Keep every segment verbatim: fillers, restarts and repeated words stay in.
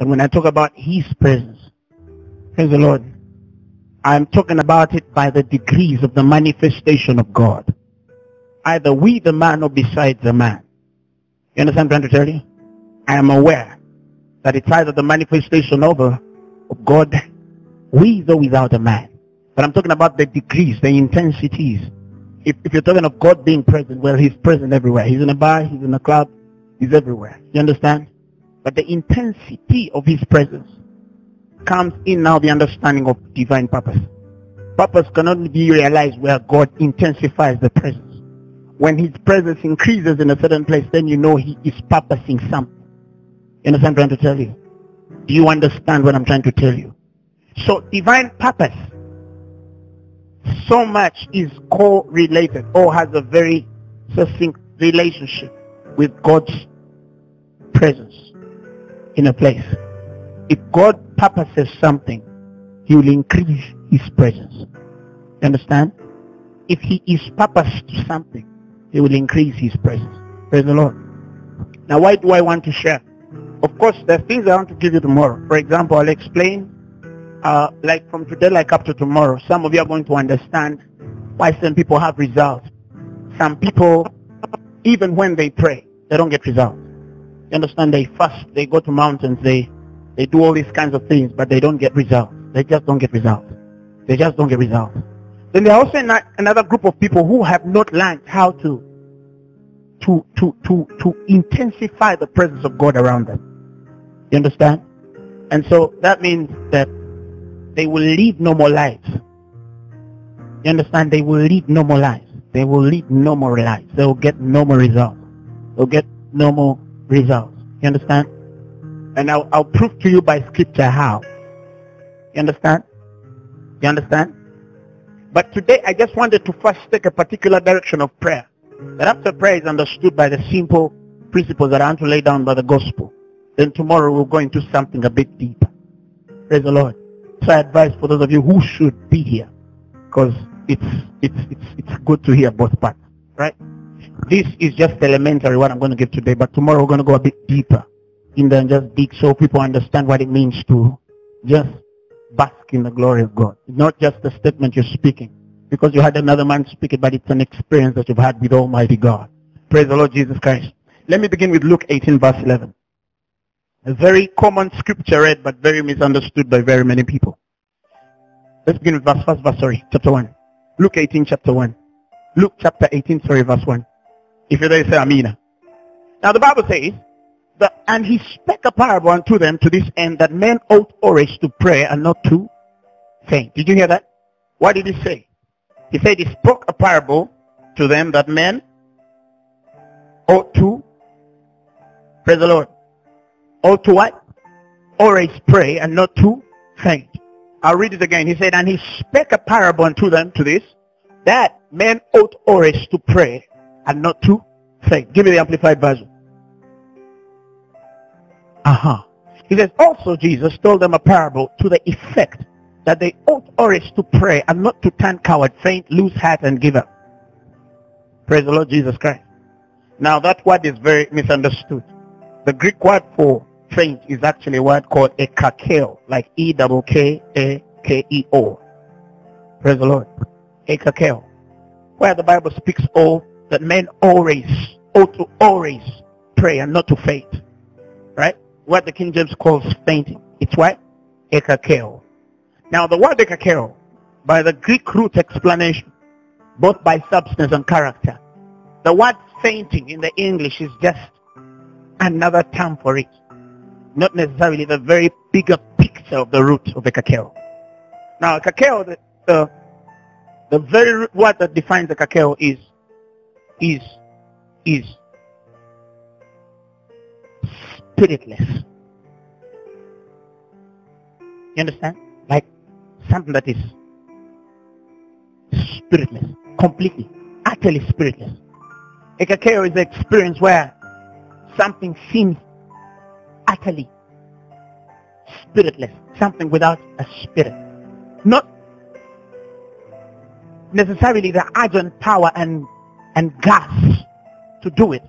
And when I talk about His presence, praise the Lord, I'm talking about it by the degrees of the manifestation of God. Either with the man or beside the man. You understand what I'm trying to tell you? I am aware that it's either the manifestation of, of God with or without a man. But I'm talking about the degrees, the intensities. If, if you're talking of God being present, well, He's present everywhere. He's in a bar, He's in a club, He's everywhere. You understand? But the intensity of His presence comes in now the understanding of divine purpose. Purpose can only be realized where God intensifies the presence. When His presence increases in a certain place, then you know He is purposing something. You understand what I'm trying to tell you? Do you understand what I'm trying to tell you? So divine purpose, so much is correlated or has a very succinct relationship with God's presence in a place. If God purposes something, He will increase His presence. You understand? If He is purposed something, He will increase His presence. Praise the Lord. Now, why do I want to share? Of course, there are things I want to give you tomorrow. For example, I'll explain, uh, like from today, like up to tomorrow. Some of you are going to understand why some people have results. Some people, even when they pray, they don't get results. You understand? They fast, they go to mountains, they... They do all these kinds of things, but they don't get results. They just don't get results. They just don't get results. Then there are also not another group of people who have not learned how to, to, to, to, to intensify the presence of God around them. You understand? And so that means that they will lead normal lives. You understand? They will lead normal lives. They will lead normal lives. They will get normal results. They'll get normal results. You understand? And I'll, I'll prove to you by scripture how. You understand? You understand? But today I just wanted to first take a particular direction of prayer. That after prayer is understood by the simple principles that are to lay down by the gospel, then tomorrow we'll go into something a bit deeper. Praise the Lord. So I advise for those of you who should be here, because it's, it's, it's, it's good to hear both parts, right? This is just elementary what I'm going to give today, but tomorrow we're going to go a bit deeper in there and just dig so people understand what it means to just bask in the glory of God. It's not just a statement you're speaking because you had another man speak it, but it's an experience that you've had with Almighty God. Praise the Lord Jesus Christ. Let me begin with Luke eighteen verse eleven. A very common scripture read but very misunderstood by very many people. Let's begin with verse first verse, sorry, chapter one. Luke eighteen chapter one. Luke chapter eighteen, sorry, verse one. If you're there, say Amina. Now the Bible says, "And he spake a parable unto them to this end, that men ought always to pray and not to faint." Did you hear that? What did he say? He said he spoke a parable to them that men ought to, praise the Lord, ought to what? Always pray and not to faint. I'll read it again. He said, "And he spake a parable unto them to this, that men ought always to pray and not to faint." Give me the amplified version. Uh-huh. He says, "Also Jesus told them a parable to the effect that they ought always to pray and not to turn coward, faint, lose heart, and give up." Praise the Lord Jesus Christ. Now that word is very misunderstood. The Greek word for faint is actually a word called ekakeo, like E K K A K E O. Praise the Lord. Ekakeo. Where the Bible speaks all, that men always, ought to always pray and not to faint. Right? What the King James calls fainting. It's what? Ekakeo. Now the word ekakeo, by the Greek root explanation, both by substance and character, the word fainting in the English is just another term for it. Not necessarily the very bigger picture of the root of ekakeo. Now ekakeo, the, the, the very root word that defines ekakeo is, is, is spiritless. You understand? Like something that is spiritless, completely, utterly spiritless. Ekakeo is the experience where something seems utterly spiritless, something without a spirit. Not necessarily the urgent power and, and gas to do it,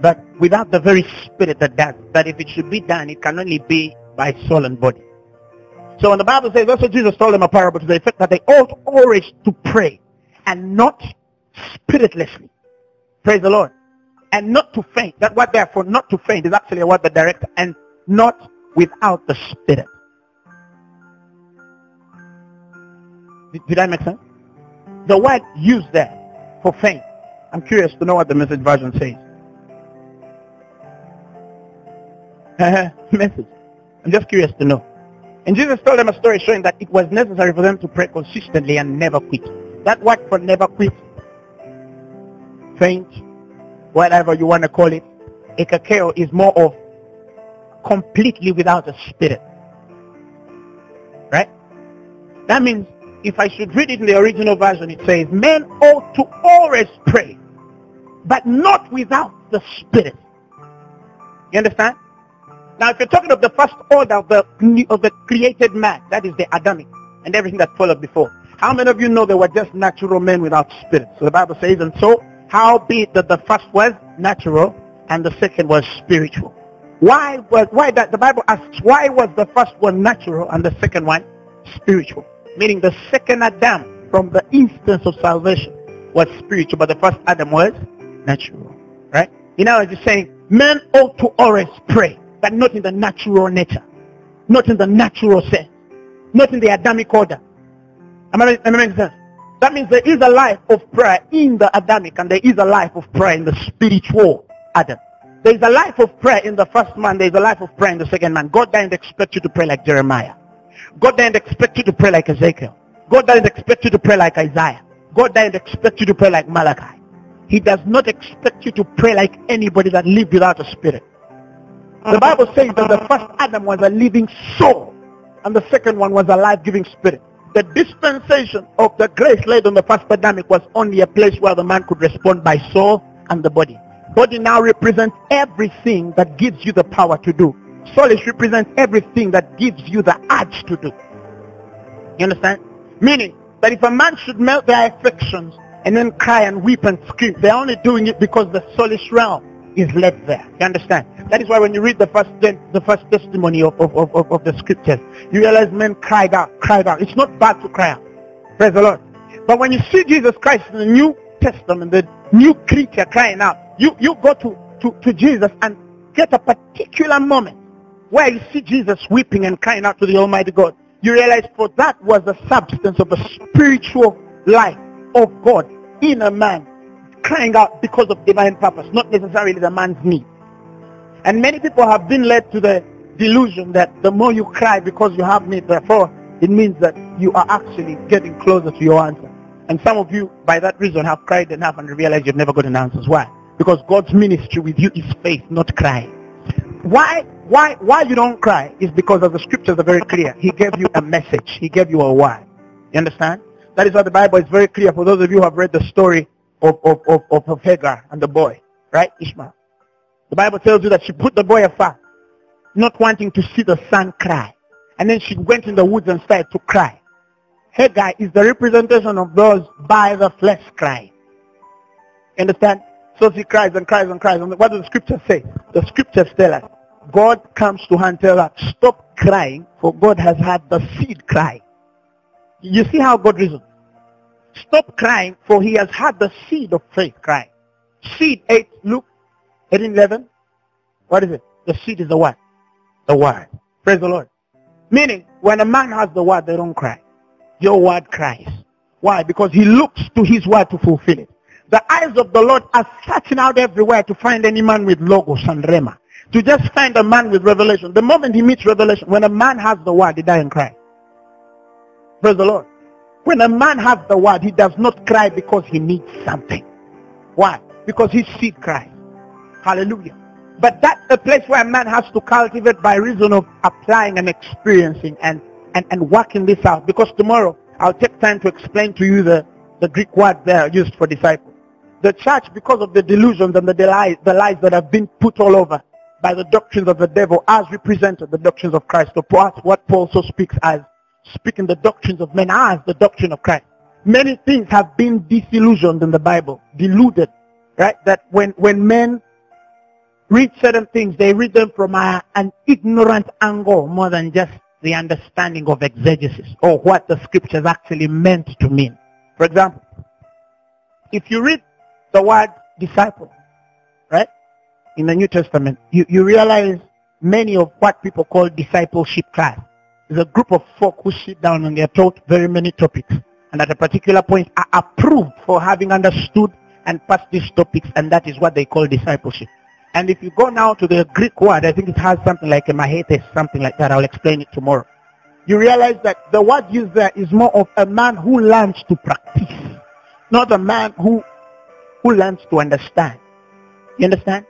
but without the very spirit that does, that if it should be done, it can only be by soul and body. So when the Bible says, that's what Jesus told them, a parable to the effect that they ought always to pray and not spiritlessly. Praise the Lord. And not to faint. That word there for not to faint is actually a word that directs, and not without the Spirit. Did, did that make sense? The word used there for faint. I'm curious to know what the Message version says. Message. I'm just curious to know. And Jesus told them a story showing that it was necessary for them to pray consistently and never quit. That word for never quit, faint, whatever you want to call it, ekakeo is more of completely without a spirit. Right? That means if I should read it in the original version, it says, men ought to always pray, but not without the Spirit. You understand? Now, if you're talking of the first order of the, of the created man, that is the Adamic, and everything that followed before, how many of you know they were just natural men without spirit? So the Bible says, and so, how be it that the first was natural, and the second was spiritual. Why was, why that, the Bible asks, why was the first one natural, and the second one spiritual? Meaning the second Adam, from the instance of salvation, was spiritual, but the first Adam was natural. Right? In other words, it's saying, men ought to always pray, but not in the natural nature, not in the natural sense, not in the Adamic order. Am I, am I making sense? That means there is a life of prayer in the Adamic, and there is a life of prayer in the spiritual Adam. There is a life of prayer in the first man, there is a life of prayer in the second man. God doesn't expect you to pray like Jeremiah. God doesn't expect you to pray like Ezekiel. God doesn't expect you to pray like Isaiah. God doesn't expect you to pray like Malachi. He does not expect you to pray like anybody that lived without a spirit. The Bible says that the first Adam was a living soul, and the second one was a life-giving spirit. The dispensation of the grace laid on the first Adamic was only a place where the man could respond by soul and the body. Body now represents everything that gives you the power to do. Solis represents everything that gives you the urge to do. You understand? Meaning that if a man should melt their affections and then cry and weep and scream, they're only doing it because the soulish realm is led there. You understand? That is why when you read the first the first testimony of, of, of, of the scriptures, you realize men cried out, cried out. It's not bad to cry out. Praise the Lord. But when you see Jesus Christ in the New Testament, the new creature crying out, you, you go to, to, to Jesus and get a particular moment where you see Jesus weeping and crying out to the Almighty God. You realize for that was the substance of the spiritual life of God in a man, crying out because of divine purpose, not necessarily the man's need. And many people have been led to the delusion that the more you cry because you have need, therefore it means that you are actually getting closer to your answer. And some of you, by that reason, have cried enough and realized you've never gotten answers. Why? Because God's ministry with you is faith, not crying. Why? Why why you don't cry is because of the scriptures are very clear. He gave you a message. He gave you a why. You understand? That is why the Bible is very clear. For those of you who have read the story of, of, of, of Hagar and the boy, right? Ishmael. The Bible tells you that she put the boy afar, not wanting to see the son cry. And then she went in the woods and started to cry. Hagar is the representation of those by the flesh crying. You understand? So she cries and cries and cries. And what does the scripture say? The scriptures tell us, God comes to her and tells her, stop crying, for God has heard the seed cry. You see how God reasons? Stop crying, for he has heard the seed of faith cry. Seed eight, Luke eighteen eleven. What is it? The seed is the word. The word. Praise the Lord. Meaning, when a man has the word, they don't cry. Your word cries. Why? Because he looks to his word to fulfill it. The eyes of the Lord are searching out everywhere to find any man with logos and rema. To just find a man with revelation. The moment he meets revelation, when a man has the word, he doesn't cry. Praise the Lord. When a man has the word, he does not cry because he needs something. Why? Because his seed cries. Hallelujah. But that's a place where a man has to cultivate by reason of applying and experiencing and, and, and working this out. Because tomorrow, I'll take time to explain to you the, the Greek word there used for disciple. The church, because of the delusions and the, delies, the lies that have been put all over, by the doctrines of the devil as represented the doctrines of Christ. So what Paul so speaks as, speaking the doctrines of men as the doctrine of Christ. Many things have been disillusioned in the Bible, deluded, right? That when, when men read certain things, they read them from a, an ignorant angle more than just the understanding of exegesis or what the scriptures actually meant to mean. For example, if you read the word disciple, right, in the New Testament, you, you realize many of what people call discipleship class is a group of folk who sit down and they are taught very many topics, and at a particular point are approved for having understood and passed these topics, and that is what they call discipleship. And if you go now to the Greek word, I think it has something like a mathetes, something like that. I'll explain it tomorrow. You realize that the word used there is more of a man who learns to practice, not a man who who learns to understand. You understand?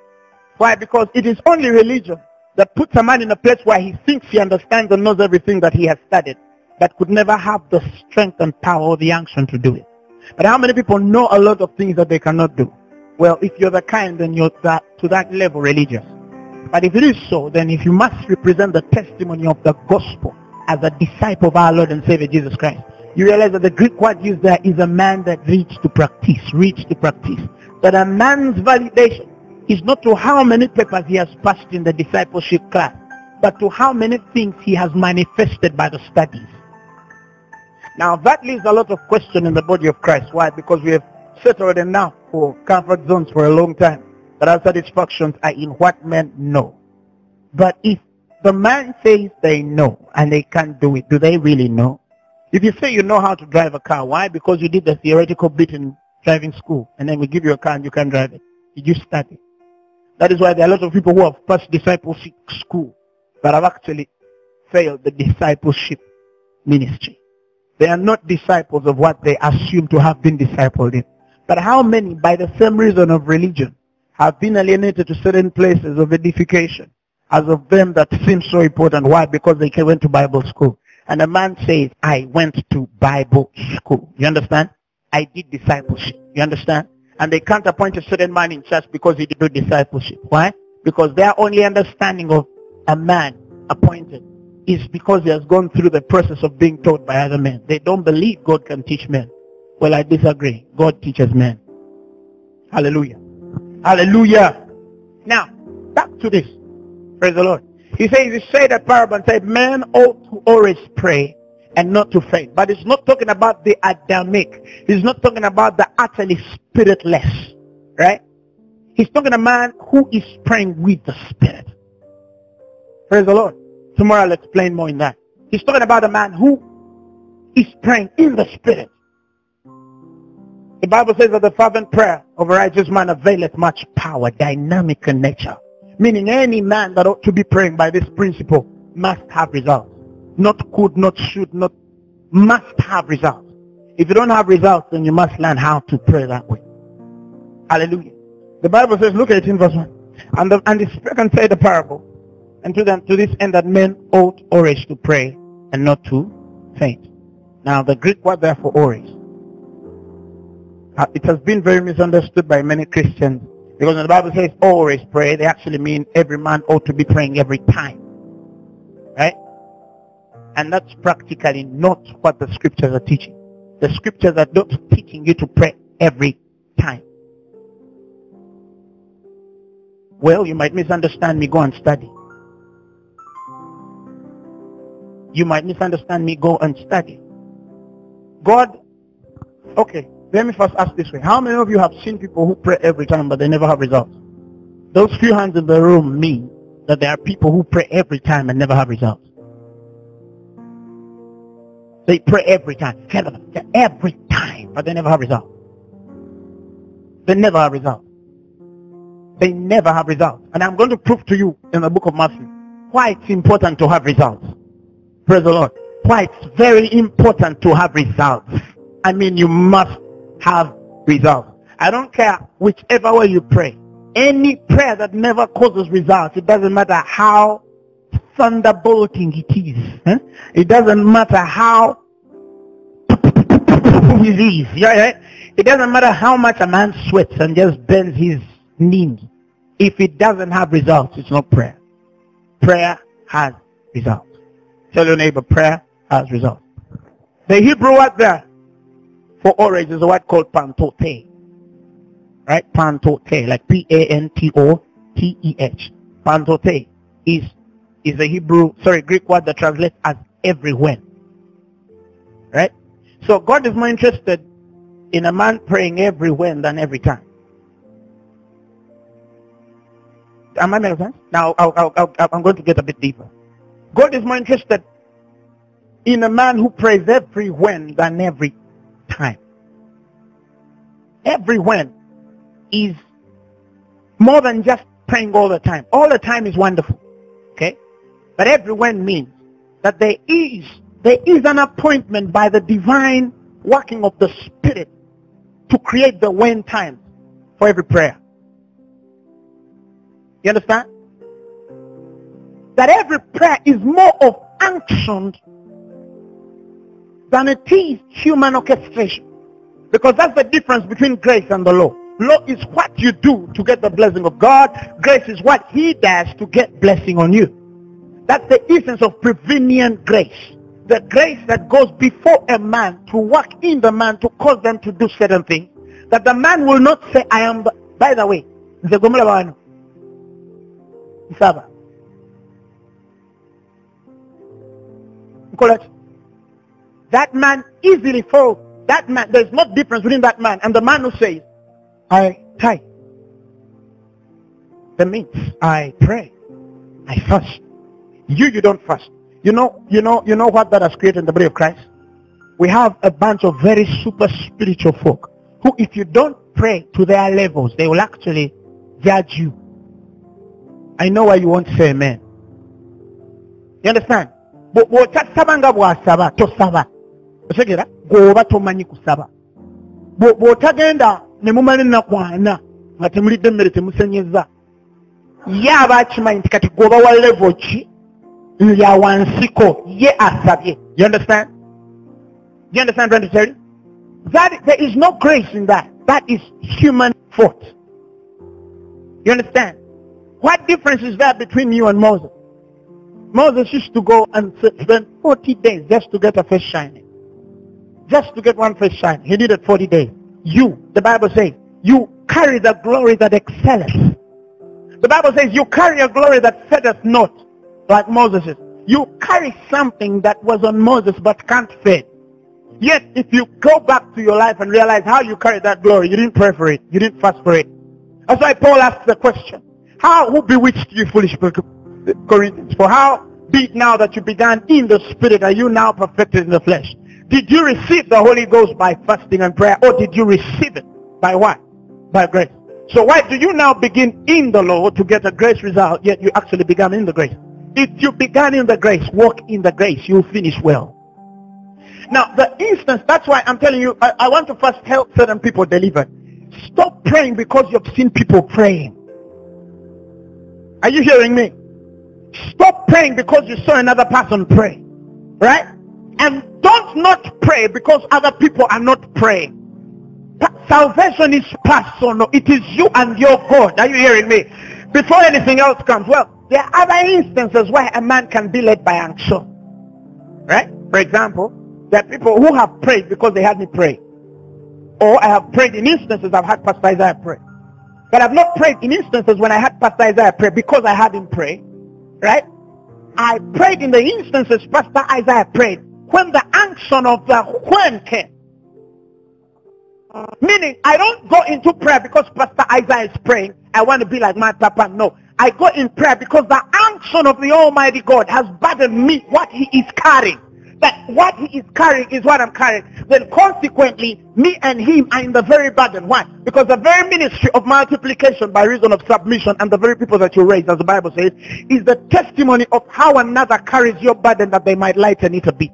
Why? Because it is only religion that puts a man in a place where he thinks he understands and knows everything that he has studied, but could never have the strength and power or the unction to do it. But how many people know a lot of things that they cannot do? Well, if you're the kind, then you're that, to that level religious. But if it is so, then if you must represent the testimony of the gospel as a disciple of our Lord and Savior Jesus Christ, you realize that the Greek word used there is a man that reads to practice, reads to practice. That a man's validation is not to how many papers he has passed in the discipleship class, but to how many things he has manifested by the studies. Now that leaves a lot of question in the body of Christ. Why? Because we have settled enough for comfort zones for a long time, that our satisfactions are in what men know. But if the man says they know and they can't do it, do they really know? If you say you know how to drive a car, why? Because you did the theoretical bit in driving school, and then we give you a car and you can't drive it. You just study. That is why there are a lot of people who have passed discipleship school but have actually failed the discipleship ministry. They are not disciples of what they assume to have been discipled in. But how many, by the same reason of religion, have been alienated to certain places of edification as of them that seem so important? Why? Because they went to Bible school. And a man says, I went to Bible school. You understand? I did discipleship. You understand? And they can't appoint a certain man in church because he did discipleship. Why? Because their only understanding of a man appointed is because he has gone through the process of being taught by other men. They don't believe God can teach men. Well, I disagree. God teaches men. Hallelujah. Hallelujah. Now, back to this. Praise the Lord. He says, he said that parable and said, men ought to always pray and not to faint. But it's not talking about the Adamic. He's not talking about the utterly spiritless. Right? He's talking a man who is praying with the Spirit. Praise the Lord. Tomorrow I'll explain more in that. He's talking about a man who is praying in the Spirit. The Bible says that the fervent prayer of a righteous man availeth much power, dynamic in nature. Meaning any man that ought to be praying by this principle must have results. Not could, not should, not must have results. If you don't have results, then you must learn how to pray that way. Hallelujah. The Bible says, look at it in verse one. And the, and he spake and said the parable, and to them to this end that men ought always to pray and not to faint. Now the Greek word there for always, uh, it has been very misunderstood by many Christians, because when the Bible says always pray, they actually mean every man ought to be praying every time. Right? And that's practically not what the scriptures are teaching. The scriptures are not teaching you to pray every time. Well, you might misunderstand me, go and study. You might misunderstand me, go and study. God, okay, let me first ask this way. How many of you have seen people who pray every time but they never have results? Those few hands in the room mean that there are people who pray every time and never have results. They pray every time, every time, but they never have results. They never have results. They never have results. And I'm going to prove to you in the book of Matthew why it's important to have results. Praise the Lord. Why it's very important to have results. I mean, you must have results. I don't care whichever way you pray. Any prayer that never causes results, it doesn't matter how thunderbolting it is. Eh? It doesn't matter how it is. Yeah, yeah. It doesn't matter how much a man sweats and just bends his knees. If it doesn't have results, it's not prayer. Prayer has results. Tell your neighbor, prayer has results. The Hebrew word there for orange is a word called pantote. Right? Pantote, like P A N T O T E. P A N T E H. Pantote is is the Hebrew, sorry, Greek word that translates as everywhere. Right? So God is more interested in a man praying everywhere than every time. Am I making sense? Now I'll, I'll, I'll, I'm going to get a bit deeper. God is more interested in a man who prays every when than every time. Every when is more than just praying all the time. All the time is wonderful. Okay? But every when means that there is there is an appointment by the divine working of the Spirit to create the when time for every prayer. You understand? That every prayer is more of unction than it is human orchestration. Because that's the difference between grace and the law. Law is what you do to get the blessing of God. Grace is what He does to get blessing on you. That's the essence of prevenient grace. The grace that goes before a man to work in the man to cause them to do certain things. That the man will not say, I am... The... By the way, the Gomulabano. Saba. That man easily falls. That man, there's no difference between that man and the man who says, I tie. That means I pray. I fast. You, you don't fast. You know, you know, you know what that has created in the body of Christ? We have a bunch of very super spiritual folk who, if you don't pray to their levels, they will actually judge you. I know why you won't say amen. You understand? But what sabanga bwa saba to saba. Oshegera go ba to manyi kusaba. Bo botagenda ne mumane nakwana ngatemulide mmere temusenyeza. Ya abachima nti kati go ba wa level chi ya wansiko ye asabye. You understand? You understand what I'm saying? That there is no grace in that. That is human fault. You understand? What difference is there between you and Moses? Moses used to go and spend forty days just to get a face shining. Just to get one face shining. He did it forty days. You, the Bible says, you carry the glory that excelleth. The Bible says you carry a glory that fadeth not, like Moses'. You carry something that was on Moses but can't fade. Yet, if you go back to your life and realize how you carried that glory, you didn't pray for it. You didn't fast for it. That's why Paul asked the question. How who bewitched you, foolish Corinthians? For how be it now that you began in the Spirit, are you now perfected in the flesh? Did you receive the Holy Ghost by fasting and prayer, or did you receive it by what? By grace. So why do you now begin in the law to get a grace result, yet you actually began in the grace? If you began in the grace, walk in the grace, you'll finish well. Now, the instance, that's why I'm telling you, I, I want to first help certain people deliver. Stop praying because you've seen people praying. Are you hearing me? Stop praying because you saw another person pray. Right? And don't not pray because other people are not praying. Salvation is personal. It is you and your God. Are you hearing me? Before anything else comes, well, there are other instances where a man can be led by unction. Right? For example, there are people who have prayed because they had me pray. Or I have prayed in instances I've had Pastor Isaiah pray. But I've not prayed in instances when I had Pastor Isaiah pray because I had him pray, right? I prayed in the instances Pastor Isaiah prayed when the unction of the when came. Meaning, I don't go into prayer because Pastor Isaiah is praying. I want to be like my papa. No, I go in prayer because the unction of the Almighty God has burdened me what He is carrying. That what He is carrying is what I'm carrying. Then consequently, me and Him are in the very burden. Why? Because the very ministry of multiplication by reason of submission and the very people that you raise, as the Bible says, is the testimony of how another carries your burden that they might lighten it a bit.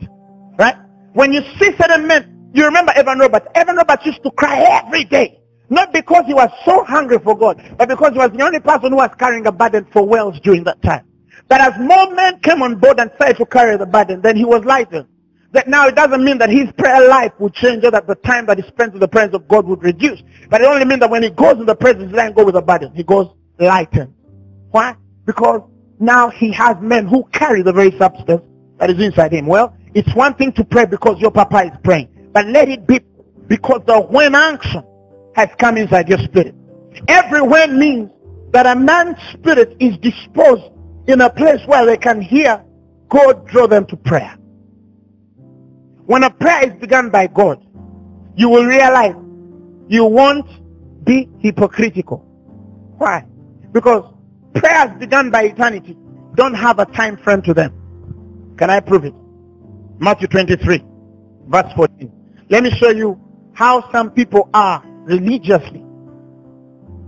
Right? When you see certain men, you remember Evan Roberts. Evan Roberts used to cry every day. Not because he was so hungry for God, but because he was the only person who was carrying a burden for wells during that time. That as more men came on board and started to carry the burden, then he was lightened. That now it doesn't mean that his prayer life would change or that the time that he spends in the presence of God would reduce. But it only means that when he goes in the presence, he doesn't go with a burden. He goes lightened. Why? Because now he has men who carry the very substance that is inside him. Well, it's one thing to pray because your papa is praying. But let it be because the when unction has come inside your spirit. Every when means that a man's spirit is disposed in a place where they can hear God draw them to prayer. When a prayer is begun by God, you will realize you won't be hypocritical. Why? Because prayers begun by eternity don't have a time frame to them. Can I prove it? Matthew twenty-three verse fourteen. Let me show you how some people are religiously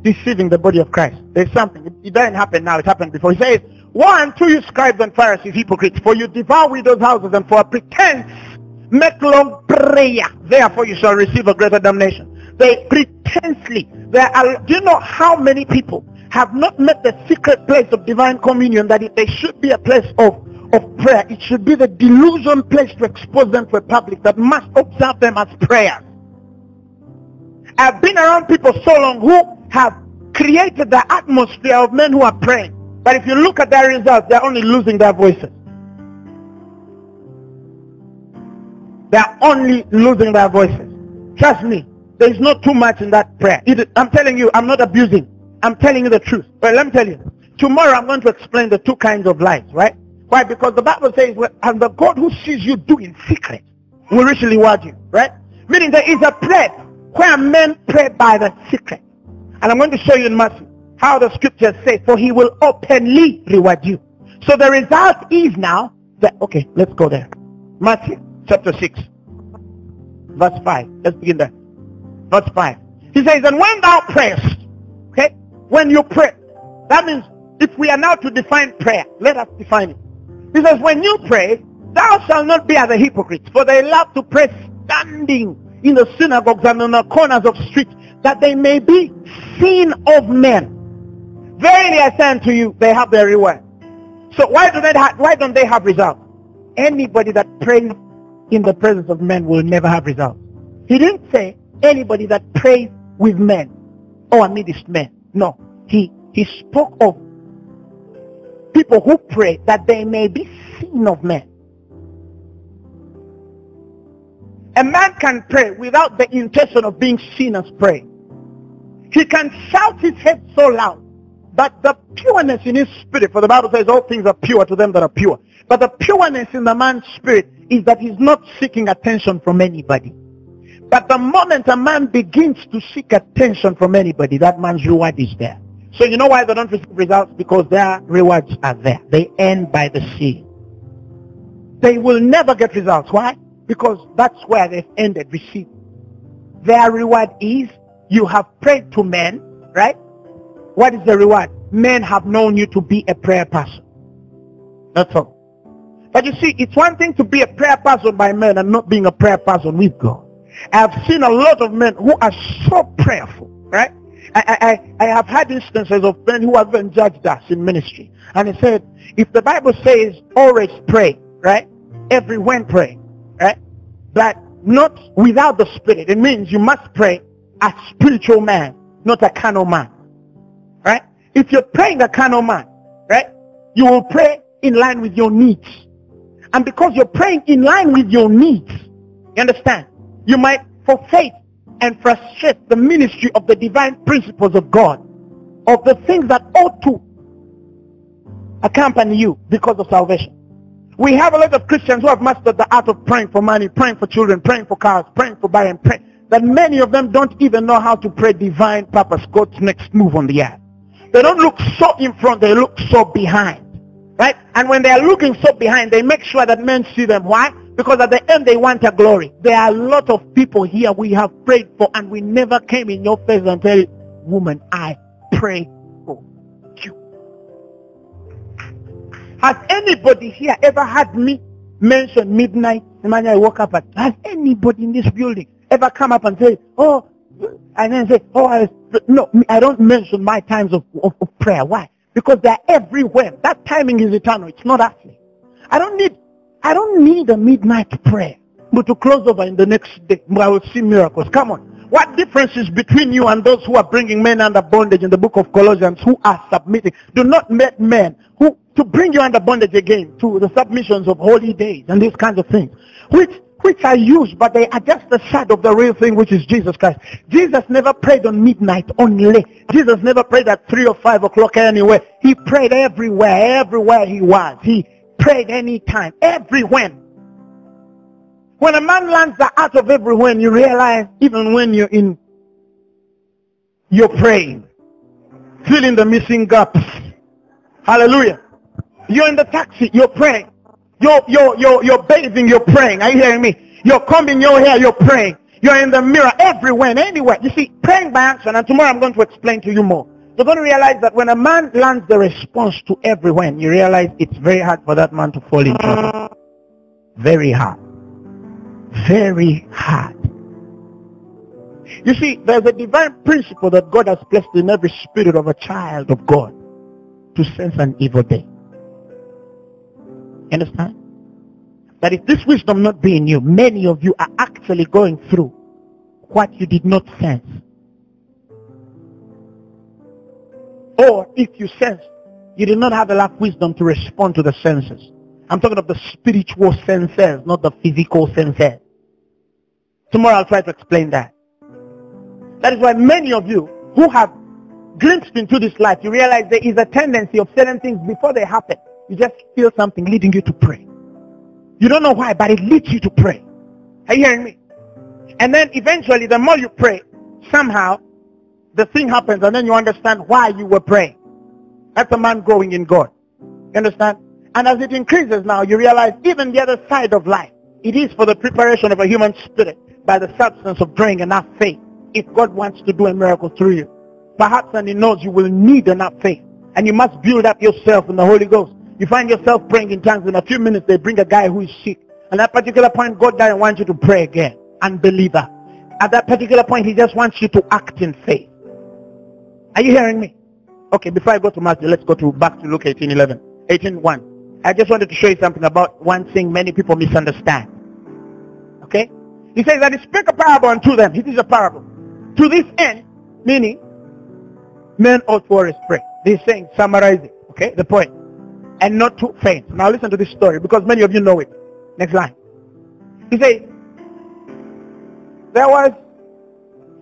deceiving the body of Christ. There's something. It doesn't happen now. It happened before. He says, "Woe unto you, scribes and Pharisees, hypocrites, for you devour widows' houses, and for a pretense make long prayer. Therefore you shall receive a greater damnation." They pretensely. There are. Do you know how many people have not met the secret place of divine communion, that it they should be a place of of prayer? It should be the delusion place to expose them to a public that must observe them as prayers. I've been around people so long who have created the atmosphere of men who are praying, but if you look at their results, they're only losing their voices. They're only losing their voices. Trust me, there's not too much in that prayer. It, I'm telling you, I'm not abusing. I'm telling you the truth. But let me tell you, tomorrow I'm going to explain the two kinds of lies, right? Why? Because the Bible says, and the God who sees you do in secret will richly reward you, right? Meaning there is a prayer where men pray by the secret. And I'm going to show you in Matthew how the scriptures say, for he will openly reward you. So the result is now that, okay, let's go there. Matthew chapter six, verse five. Let's begin there. Verse five. He says, and when thou prayest, okay, when you pray, that means if we are now to define prayer, let us define it. He says, when you pray, thou shalt not be as the hypocrites, for they love to pray standing in the synagogues and on the corners of streets, that they may be seen of men. Verily I say unto you, they have their reward. So why do they have, why don't they have results? Anybody that prays in the presence of men will never have results. He didn't say anybody that prays with men or amidst men. No, he he spoke of people who pray that they may be seen of men. A man can pray without the intention of being seen as praying. He can shout his head so loud, but the pureness in his spirit, for the Bible says all things are pure to them that are pure, but the pureness in the man's spirit is that he's not seeking attention from anybody. But the moment a man begins to seek attention from anybody, that man's reward is there. So you know why they don't receive results? Because their rewards are there. They end by the sea. They will never get results. Why? Because that's where they've ended receiving. Their reward is, you have prayed to men, right? What is the reward? Men have known you to be a prayer person. That's all. But you see, it's one thing to be a prayer person by men and not being a prayer person with God. I've seen a lot of men who are so prayerful, right? I, I, I have had instances of men who have been judged us in ministry. And he said, if the Bible says always pray, right? Every when pray. Right? But not without the spirit. It means you must pray a spiritual man, not a carnal man. Right? If you're praying a carnal man, right, you will pray in line with your needs. And because you're praying in line with your needs, you understand, you might forfeit and frustrate the ministry of the divine principles of God, of the things that ought to accompany you because of salvation. We have a lot of Christians who have mastered the art of praying for money, praying for children, praying for cars, praying for buying, praying. That many of them don't even know how to pray divine purpose, God's next move on the earth. They don't look so in front, they look so behind. Right? And when they are looking so behind, they make sure that men see them. Why? Because at the end they want a glory. There are a lot of people here we have prayed for, and we never came in your face and tell you, woman, I pray. Has anybody here ever had me mention midnight? Imagine I woke up at, has anybody in this building ever come up and say, oh, and then say, oh, I was, no, I don't mention my times of, of, of prayer. Why? Because they're everywhere. That timing is eternal. It's not earthly. I don't need, I don't need a midnight prayer, but to close over in the next day, I will see miracles. Come on. What difference is between you and those who are bringing men under bondage in the book of Colossians, who are submitting? Do not let men who to bring you under bondage again to the submissions of holy days and these kinds of things, which which are used, but they are just the shadow of the real thing, which is Jesus Christ. Jesus never prayed on midnight only. Jesus never prayed at three or five o'clock anywhere. He prayed everywhere, everywhere he was. He prayed anytime, everywhere. When a man lands the out of everywhere, you realize even when you're in, you're praying, filling the missing gaps. Hallelujah. You're in the taxi, you're praying. You're, you're, you're, you're bathing, you're praying. Are you hearing me? You're combing your hair, you're praying. You're in the mirror, everywhere, anywhere. You see, praying by action, and tomorrow I'm going to explain to you more. You're going to realize that when a man lands the response to everywhere, you realize it's very hard for that man to fall in trouble. Very hard. Very hard. You see, there's a divine principle that God has placed in every spirit of a child of God to sense an evil day. Understand? That if this wisdom not be in you, many of you are actually going through what you did not sense. Or if you sense, you did not have enough wisdom to respond to the senses. I'm talking of the spiritual senses, not the physical senses. Tomorrow I'll try to explain that. That is why many of you who have glimpsed into this life, you realize there is a tendency of certain things before they happen. You just feel something leading you to pray. You don't know why, but it leads you to pray. Are you hearing me? And then eventually, the more you pray, somehow, the thing happens, and then you understand why you were praying. That's a man growing in God. You understand? And as it increases now, you realize even the other side of life, it is for the preparation of a human spirit by the substance of drawing enough faith. If God wants to do a miracle through you, perhaps, and he knows you will need enough faith, and you must build up yourself in the Holy Ghost. You find yourself praying in tongues. In a few minutes, they bring a guy who is sick. At that particular point, God doesn't want you to pray again. Unbeliever. At that particular point, he just wants you to act in faith. Are you hearing me? Okay, before I go to Matthew, let's go to back to Luke eighteen eleven. eighteen one. I just wanted to show you something about one thing many people misunderstand. Okay? He says that he spake a parable unto them. It is a parable. To this end, meaning, men ought always pray. They're saying, summarize it. Okay? The point. And not to faint. Now listen to this story, because many of you know it. Next line. He says, there was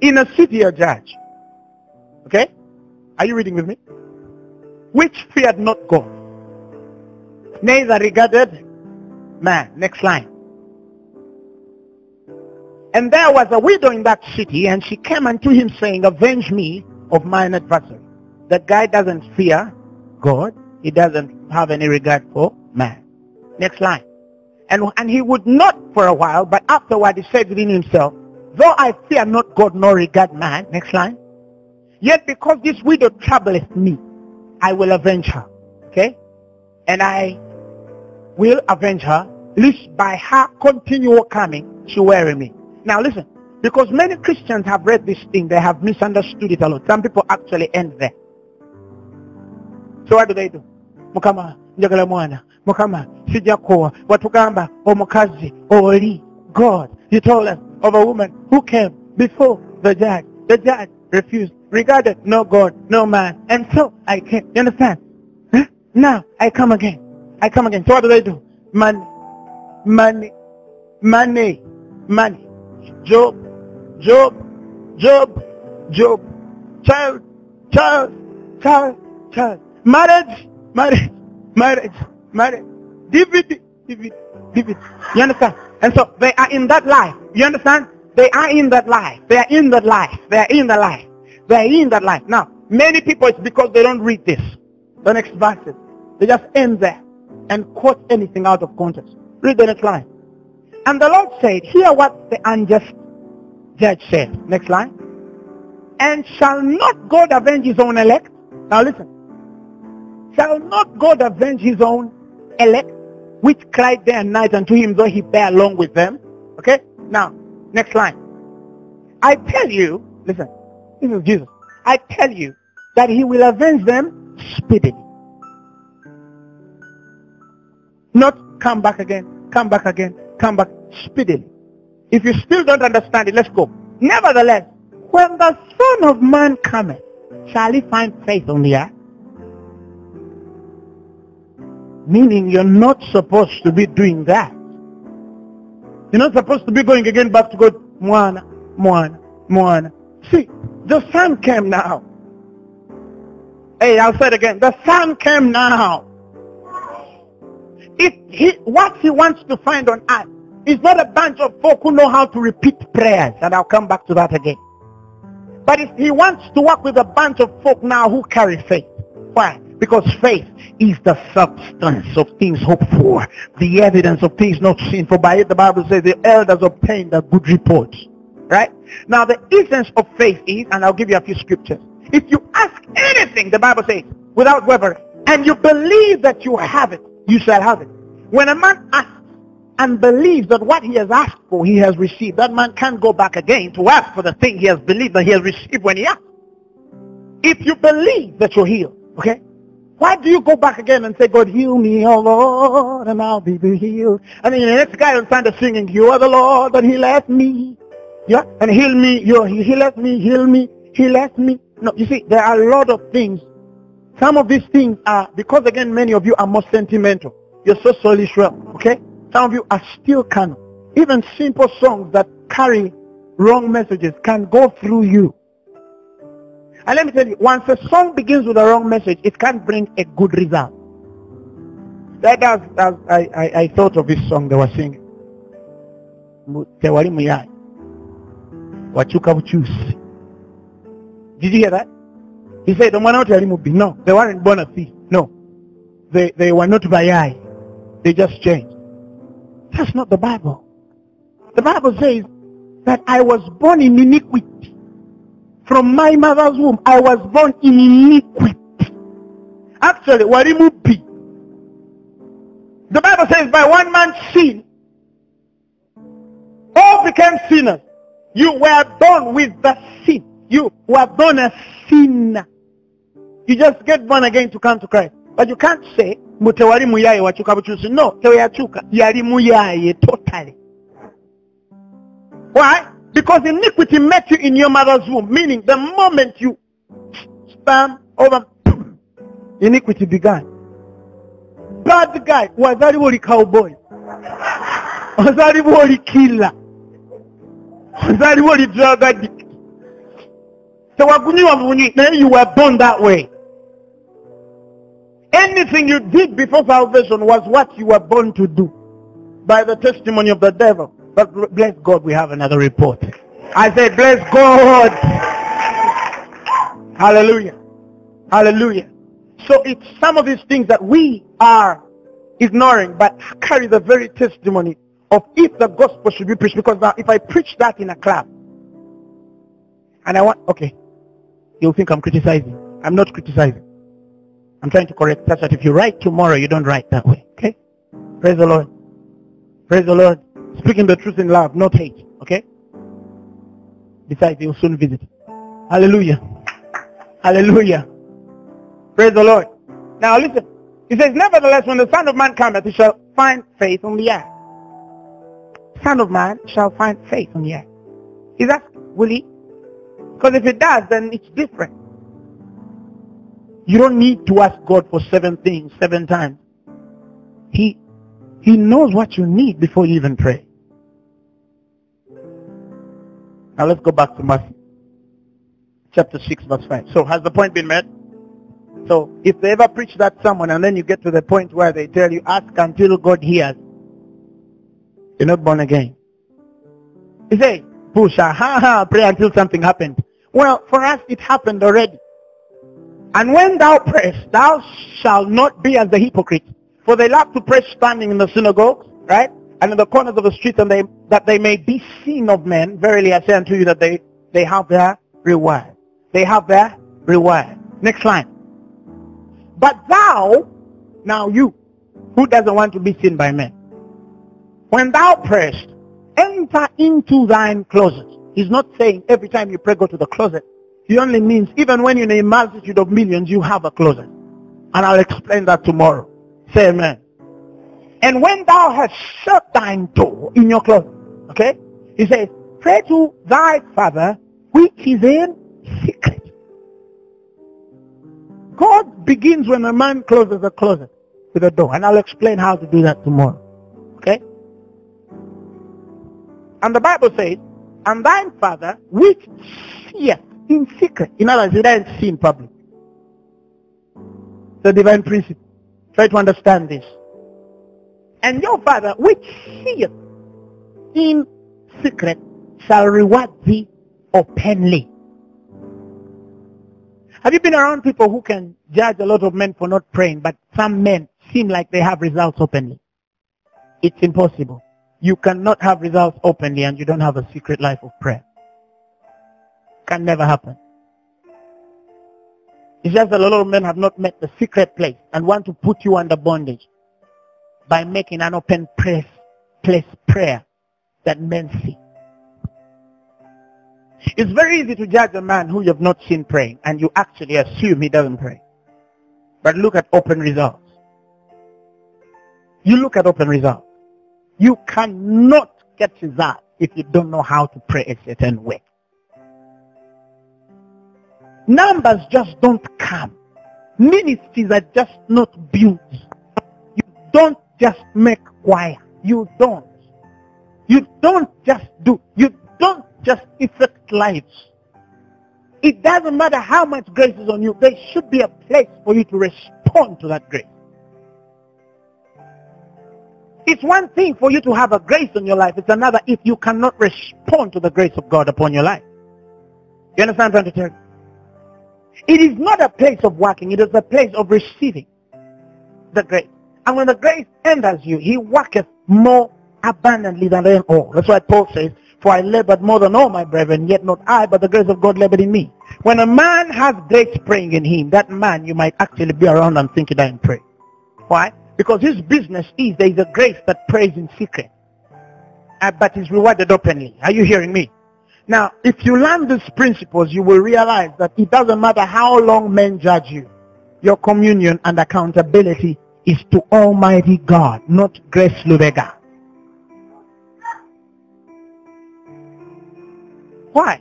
in a city a judge. Okay? Are you reading with me? Which feared not God, neither regarded man. Next line. And there was a widow in that city, and she came unto him saying, avenge me of mine adversary. That guy doesn't fear God. He doesn't have any regard for man. Next line. And, and he would not for a while, but afterward he said within himself, though I fear not God nor regard man. Next line. Yet because this widow troubleth me, I will avenge her. Okay? And I will avenge her, lest by her continual coming she weary me. Now listen, because many Christians have read this thing, they have misunderstood it a lot. Some people actually end there. So what do they do? Mukama, njagala mwana. Mukama, sijakoa. Watukamba, o mukazi, ori. God, you told us of a woman who came before the judge. The judge refused, regarded no God, no man. And so I came. You understand? Huh? Now I come again. I come again. So what do they do? Money, money, money, money. Job, Job, Job, Job. Child, child, child, child. Marriage, marriage, marriage, marriage, dividend, dividend, dividend. You understand? And so they are in that life. You understand? They are in that life. They are in that life. They are in that life. They are in that life. Now, many people, it's because they don't read this. The next verses. They just end there and quote anything out of context. Read the next line. And the Lord said, hear what the unjust judge said. Next line. And shall not God avenge his own elect? Now listen. Shall not God avenge his own elect, which cried day and night unto him, though he bear along with them? Okay? Now, next line. I tell you, listen, this is Jesus. I tell you that he will avenge them speedily. Not come back again, come back again, come back speedily. If you still don't understand it, let's go. Nevertheless, when the Son of Man cometh, shall he find faith on the earth? Meaning you're not supposed to be doing that. You're not supposed to be going again back to God. Mwana, mwana, mwana. See, the son came now. Hey, I'll say it again. The son came now. If he, what he wants to find on earth is not a bunch of folk who know how to repeat prayers. And I'll come back to that again. But if he wants to work with a bunch of folk now who carry faith. Why? Because faith is the substance of things hoped for, the evidence of things not seen. For by it the Bible says the elders obtained a good report. Right? Now the essence of faith is, and I'll give you a few scriptures. If you ask anything, the Bible says, without wavering, and you believe that you have it, you shall have it. When a man asks and believes that what he has asked for, he has received, that man can't go back again to ask for the thing he has believed that he has received when he asked. If you believe that you're healed, okay? Why do you go back again and say, God, heal me, oh Lord, and I'll be healed? And then the next guy on Sunday singing, you are the Lord, and he left me. Yeah? And heal me, you know, he left me, heal me, he left me. No, you see, there are a lot of things. Some of these things are, because again, many of you are more sentimental. You're so soulish, well, okay? Some of you are still carnal. Even simple songs that carry wrong messages can go through you. And let me tell you, once a song begins with a wrong message, it can't bring a good result. That as, as I, I, I thought of this song they were singing. Did you hear that? He said, no, they weren't born a thief. No. They, they were not by eye. They just changed. That's not the Bible. The Bible says that I was born in iniquity. From my mother's womb, I was born in iniquity. Actually, warimupi. The Bible says, by one man's sin, all became sinners. You were born with the sin. You were born a sinner. You just get born again to come to Christ. But you can't say, mutewarimu yaye wachuka buchusi. No, tewayachuka, yarimu yaye, totally. Why? Because iniquity met you in your mother's womb. Meaning the moment you spam over, iniquity began. Bad guy. Wazari wori cowboy. Wazari wori killer. Wazari wori drug addict. So you were born that way. Anything you did before salvation was what you were born to do. By the testimony of the devil. But bless God, we have another report. I say, bless God. Hallelujah. Hallelujah. So it's some of these things that we are ignoring, but carry the very testimony of if the gospel should be preached. Because now, if I preach that in a club, and I want, okay, you'll think I'm criticizing. I'm not criticizing. I'm trying to correct such that if you write tomorrow, you don't write that way. Okay? Praise the Lord. Praise the Lord. Speaking the truth in love, not hate. Okay? Besides, he will soon visit. Hallelujah. Hallelujah. Praise the Lord. Now listen. He says, nevertheless, when the Son of Man cometh, he shall find faith on the earth. Son of Man shall find faith on the earth. He's asking, will he? Because if he does, then it's different. You don't need to ask God for seven things, seven times. He He knows what you need before you even pray. Now let's go back to Matthew. Chapter six, verse five. So has the point been made? So if they ever preach that someone and then you get to the point where they tell you, ask until God hears, you're not born again. You say, Pusha, ha ha, pray until something happened. Well, for us it happened already. And when thou prayest, thou shalt not be as the hypocrite. For they love to pray standing in the synagogues, right? And in the corners of the streets, and they, that they may be seen of men. Verily I say unto you that they, they have their reward. They have their reward. Next line. But thou, now you, who doesn't want to be seen by men, when thou prayest, enter into thine closet. He's not saying every time you pray, go to the closet. He only means even when you're in a multitude of millions, you have a closet. And I'll explain that tomorrow. Say amen. And when thou hast shut thine door in your closet, okay, he says, pray to thy Father which is in secret. God begins when a man closes a closet with a door. And I'll explain how to do that tomorrow. Okay? And the Bible says, and thine Father which seeth in secret. In other words, you don't see in public. It's a divine principle. Try to understand this. And your Father which seeth in secret shall reward thee openly. Have you been around people who can judge a lot of men for not praying, but some men seem like they have results openly? It's impossible. You cannot have results openly and you don't have a secret life of prayer. Can never happen. It's just that a lot of men have not met the secret place and want to put you under bondage by making an open place, place prayer that men see. It's very easy to judge a man who you have not seen praying and you actually assume he doesn't pray. But look at open results. You look at open results. You cannot get results if you don't know how to pray a certain way. Numbers just don't come. Ministries are just not built. You don't just make choir. You don't. You don't just do. You don't just affect lives. It doesn't matter how much grace is on you. There should be a place for you to respond to that grace. It's one thing for you to have a grace on your life. It's another if you cannot respond to the grace of God upon your life. You understand what I'm trying to tell you? It is not a place of working. It is a place of receiving the grace. And when the grace enters you, he worketh more abundantly than they all. That's why Paul says, for I labored more than all my brethren, yet not I, but the grace of God labored in me. When a man has grace praying in him, that man, you might actually be around and think he doesn't pray. Why? Because his business is there is a grace that prays in secret, uh, but is rewarded openly. Are you hearing me? Now, if you learn these principles, you will realize that it doesn't matter how long men judge you. Your communion and accountability is to Almighty God, not Grace Lubega. Why?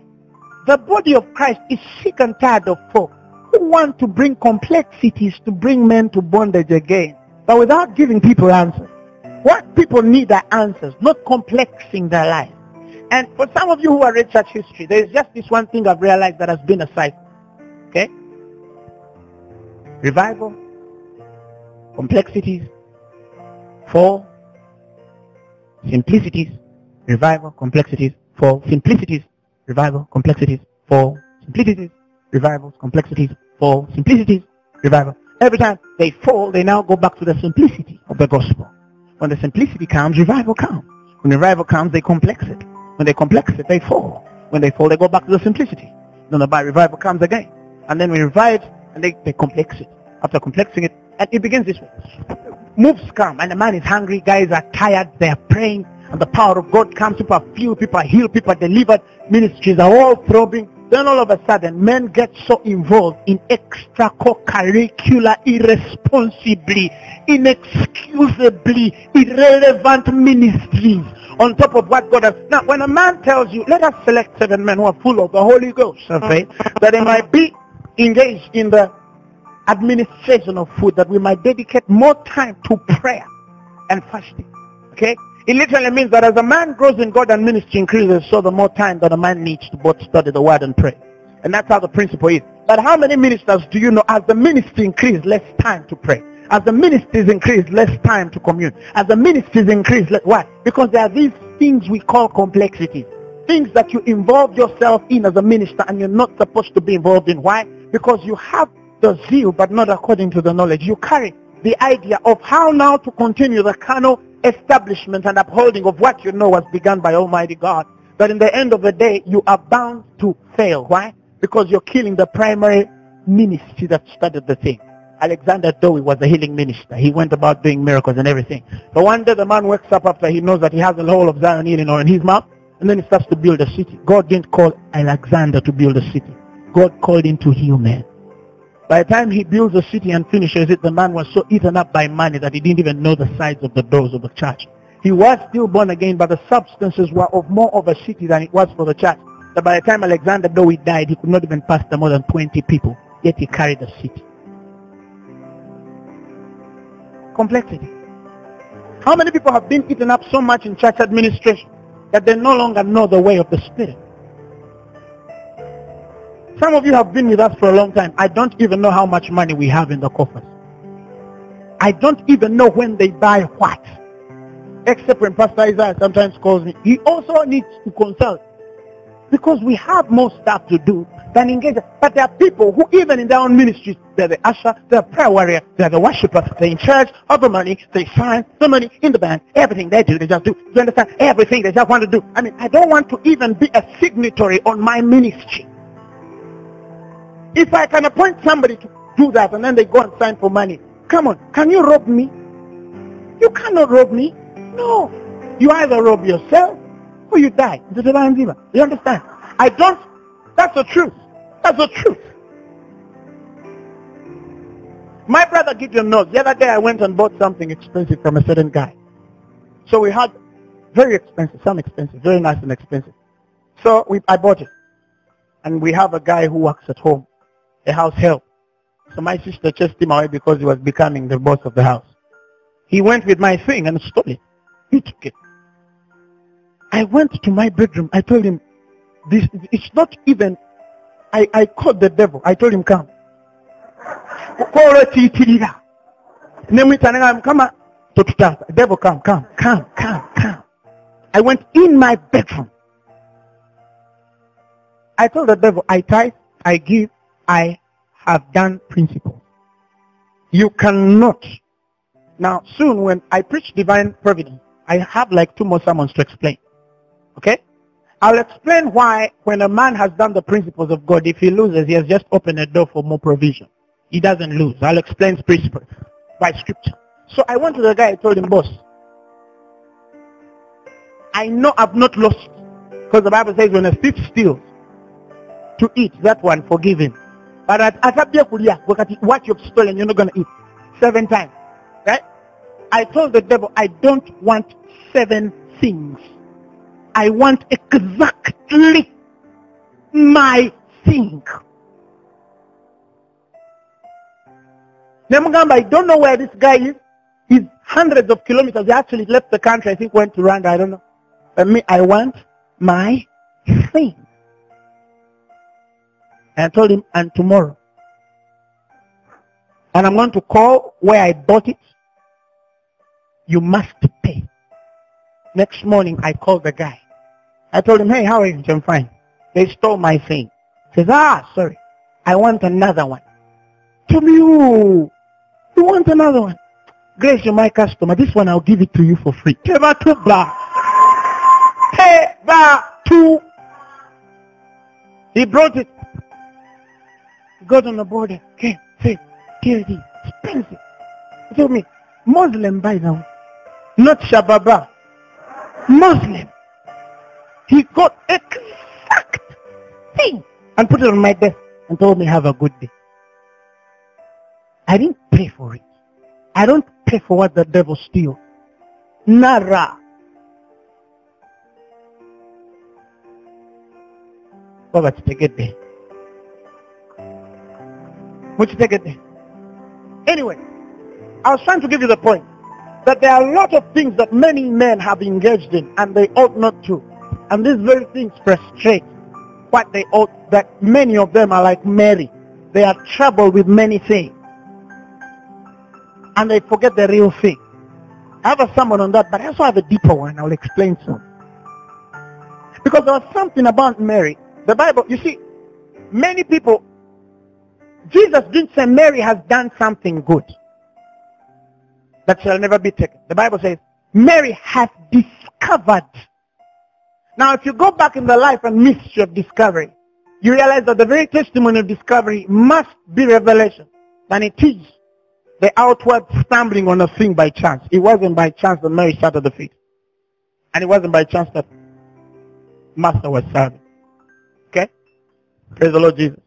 The body of Christ is sick and tired of folk who want to bring complexities to bring men to bondage again, but without giving people answers. What people need are answers, not complexing their life. And for some of you who have read church history, there is just this one thing I've realized that has been a cycle. Okay? Revival, complexities, fall, simplicities, revival, complexities, fall, simplicities, revival, complexities, fall, simplicities, revivals, complexities, fall, simplicities, revival. Every time they fall, they now go back to the simplicity of the gospel. When the simplicity comes, revival comes. When revival comes, they complex it. When they complex it, they fall. When they fall, they go back to the simplicity. Then the revival comes again. And then we revive, and they, they complex it. After complexing it, and it begins this way. Moves come, and the man is hungry, guys are tired, they are praying, and the power of God comes. People are filled, people are healed, people are delivered. Ministries are all throbbing. Then all of a sudden, men get so involved in extracurricular, irresponsibly, inexcusably, irrelevant ministries on top of what God has. Now, when a man tells you, let us select seven men who are full of the Holy Ghost, okay, that they might be engaged in the administration of food, that we might dedicate more time to prayer and fasting, okay? It literally means that as a man grows in God and ministry increases, so the more time that a man needs to both study the word and pray. And that's how the principle is. But how many ministers do you know, as the ministry increases, less time to pray? As the ministries increase, less time to commune. As the ministries increase, less, why? Because there are these things we call complexities. Things that you involve yourself in as a minister and you're not supposed to be involved in. Why? Because you have the zeal but not according to the knowledge. You carry the idea of how now to continue the carnal establishment and upholding of what you know was begun by Almighty God, but in the end of the day you are bound to fail. Why? Because you're killing the primary ministry that started the thing. Alexander Dowie was a healing minister. He went about doing miracles and everything, but one day the man wakes up after he knows that he has the whole of Zion, Illinois in his mouth, and then he starts to build a city. God didn't call Alexander to build a city. God called him to heal men. By the time he builds a city and finishes it, the man was so eaten up by money that he didn't even know the size of the doors of the church. He was still born again, but the substances were of more of a city than it was for the church. That by the time Alexander Dowie died, he could not even pastor more than twenty people, yet he carried a city. Complexity. How many people have been eaten up so much in church administration that they no longer know the way of the Spirit. Some of you have been with us for a long time. I don't even know how much money we have in the coffers. I don't even know when they buy what. Except when Pastor Isaiah sometimes calls me. He also needs to consult. Because we have more stuff to do than engage. But there are people who, even in their own ministries, they're the usher, they're the prayer warrior, they're the worshiper, they're in church, over money, they shine, the money in the band. Everything they do, they just do. Do you understand? Everything they just want to do. I mean, I don't want to even be a signatory on my ministry. If I can appoint somebody to do that and then they go and sign for money, come on, can you rob me? You cannot rob me. No. You either rob yourself or you die. You understand? I don't. That's the truth. That's the truth. My brother Gideon knows. The other day I went and bought something expensive from a certain guy. So we had very expensive, some expensive, very nice and expensive. So we, I bought it. And we have a guy who works at home, a house help. So my sister chased him away because he was becoming the boss of the house. He went with my thing and stole it. He took it. I went to my bedroom. I told him, this, it's not even, I, I caught the devil. I told him, come. Devil, come, come, come, come, come. I went in my bedroom. I told the devil, I tithe, I give, I have done principle. You cannot. Now, soon when I preach divine providence, I have like two more sermons to explain. Okay? I'll explain why when a man has done the principles of God, if he loses, he has just opened a door for more provision. He doesn't lose. I'll explain principles by scripture. So I went to the guy, I told him, boss, I know I've not lost. Because the Bible says when a thief steals, to eat, that one, forgive him. But at what you've stolen, you're not going to eat. Seven times. Right? I told the devil, I don't want seven things. I want exactly my thing. I don't know where this guy is. He's hundreds of kilometers. He actually left the country. I think went to Rwanda. I don't know. But me, I want my thing. And I told him, and tomorrow. And I'm going to call where I bought it. You must pay. Next morning, I called the guy. I told him, hey, how are you? I'm fine. They stole my thing. He says, ah, sorry. I want another one. To you. You want another one? Grace, you're my customer. This one, I'll give it to you for free. Teba tu ba. Teba tu. He brought it. Got on the border, came, said, here it is, expensive. He told me, Muslim by now, not Shababa, Muslim. He got exact thing and put it on my desk and told me, have a good day. I didn't pay for it. I don't pay for what the devil steals. Nara. Baba, take it there. Would you take it there? Anyway, I was trying to give you the point that there are a lot of things that many men have engaged in and they ought not to. And these very things frustrate what they ought, that many of them are like Mary. They are troubled with many things. And they forget the real thing. I have a sermon on that, but I also have a deeper one. I'll explain soon. Because there was something about Mary. The Bible, you see, many people, Jesus didn't say Mary has done something good that shall never be taken. The Bible says Mary has discovered. Now if you go back in the life and mystery of discovery, you realize that the very testimony of discovery must be revelation than it is the outward stumbling on a thing by chance. It wasn't by chance that Mary sat at the feet. And it wasn't by chance that Martha was serving. Okay? Praise the Lord Jesus.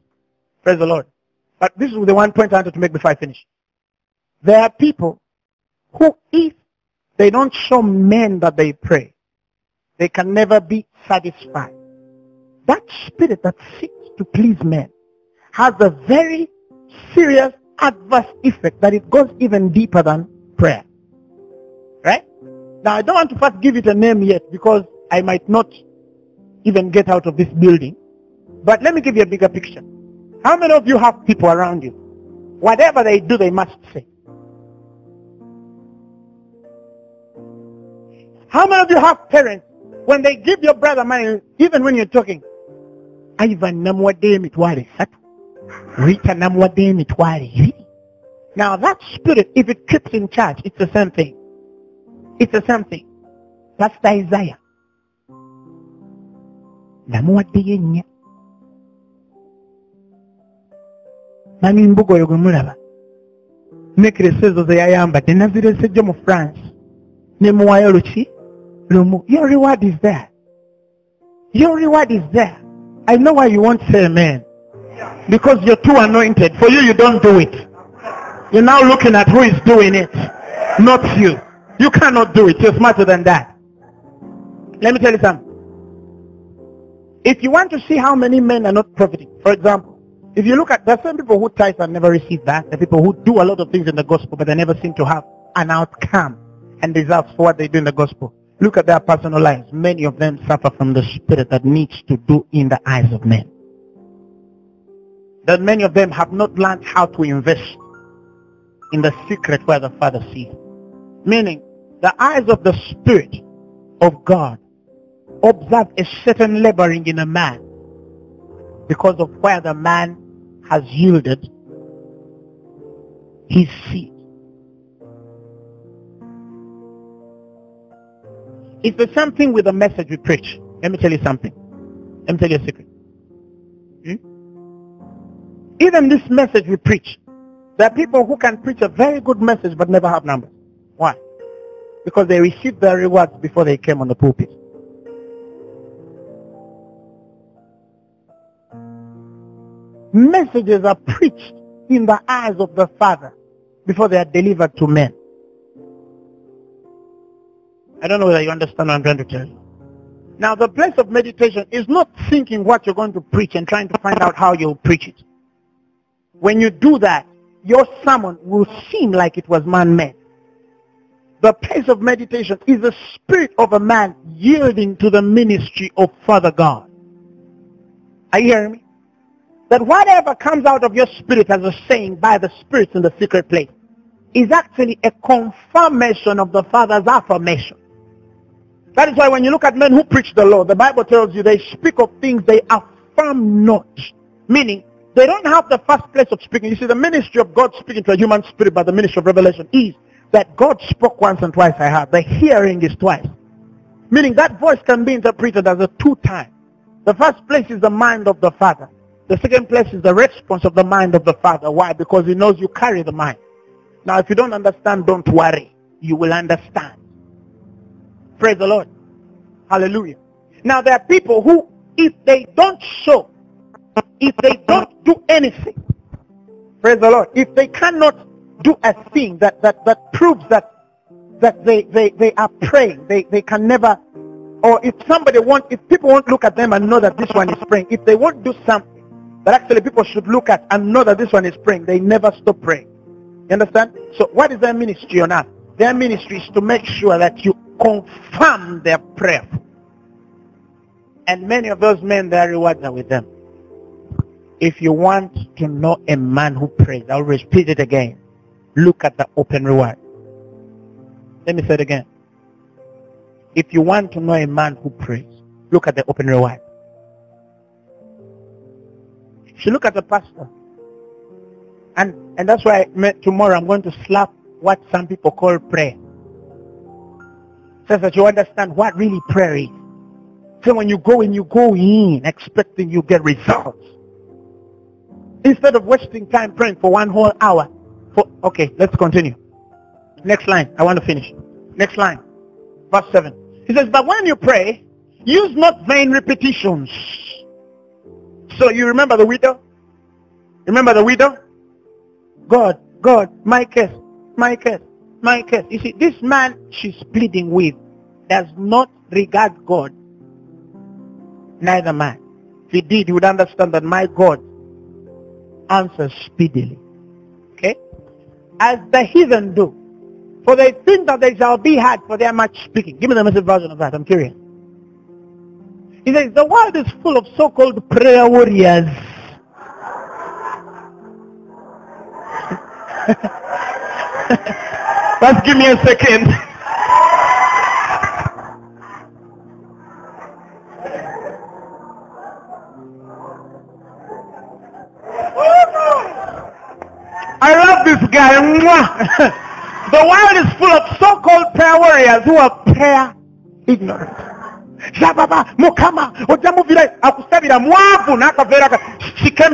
Praise the Lord. But this is the one point I wanted to make before I finish. There are people who, if they don't show men that they pray, they can never be satisfied. That spirit that seeks to please men has a very serious adverse effect that it goes even deeper than prayer. Right? Now, I don't want to first give it a name yet because I might not even get out of this building. But let me give you a bigger picture. How many of you have people around you? Whatever they do, they must say. How many of you have parents? When they give your brother money, even when you're talking, Ivan namwade mitware satu. Rita namwade mitware. Now that spirit, if it keeps in charge, it's the same thing. It's the same thing. That's the Isaiah. Namwade yenya. Nani mbugo yogumulaba. Nekresezo zeyayamba. Tenaziresejo mu France. Nemuwayo luchi. Your reward is there. Your reward is there. I know why you won't say amen. Because you're too anointed. For you, you don't do it. You're now looking at who is doing it. Not you. You cannot do it. You're smarter than that. Let me tell you something. If you want to see how many men are not profiting, for example, if you look at the same people who tithe and never receive that, the people who do a lot of things in the gospel but they never seem to have an outcome and results for what they do in the gospel. Look at their personal lives. Many of them suffer from the spirit that needs to do in the eyes of men. That many of them have not learned how to invest in the secret where the Father sees. Meaning, the eyes of the Spirit of God observe a certain laboring in a man because of where the man has yielded his seed. It's the same thing with the message we preach. Let me tell you something. Let me tell you a secret. Hmm? Even this message we preach, there are people who can preach a very good message but never have numbers. Why? Because they received their rewards before they came on the pulpit. Messages are preached in the eyes of the Father before they are delivered to men. I don't know whether you understand what I'm trying to tell you. Now, the place of meditation is not thinking what you're going to preach and trying to find out how you'll preach it. When you do that, your sermon will seem like it was man-made. The place of meditation is the spirit of a man yielding to the ministry of Father God. Are you hearing me? That whatever comes out of your spirit as a saying by the spirits in the secret place is actually a confirmation of the Father's affirmation. That is why when you look at men who preach the law, the Bible tells you they speak of things they affirm not. Meaning, they don't have the first place of speaking. You see, the ministry of God speaking to a human spirit by the ministry of revelation is that God spoke once and twice I heard. The hearing is twice. Meaning that voice can be interpreted as a two-time. The first place is the mind of the Father. The second place is the response of the mind of the Father. Why? Because he knows you carry the mind. Now, if you don't understand, don't worry. You will understand. Praise the Lord. Hallelujah. Now, there are people who, if they don't show, if they don't do anything, praise the Lord, if they cannot do a thing that, that, that proves that, that they, they, they are praying, they, they can never, or if somebody won't, if people won't look at them and know that this one is praying, if they won't do something that actually people should look at and know that this one is praying, they never stop praying. You understand? So what is their ministry on earth? Their ministry is to make sure that you confirm their prayer. And many of those men, their rewards are with them. If you want to know a man who prays, I'll repeat it again. Look at the open reward. Let me say it again. If you want to know a man who prays, look at the open reward. If you look at the pastor, And, and that's why I, tomorrow I'm going to slap what some people call prayer. So that you understand what really prayer is. So when you go in, you go in expecting you get results. Instead of wasting time praying for one whole hour. For, okay, let's continue. Next line. I want to finish. Next line. Verse seven. He says, but when you pray, use not vain repetitions. So you remember the widow? Remember the widow? God, God, my case, my case, my case. You see, this man she's pleading with does not regard God, neither man. If he did, he would understand that my God answers speedily. Okay? As the heathen do, for they think that they shall be had for their much speaking. Give me the message version of that, I'm curious. He says the world is full of so-called prayer warriors. Just give me a second. I love this guy. The world is full of so-called prayer warriors who are prayer ignorant. She came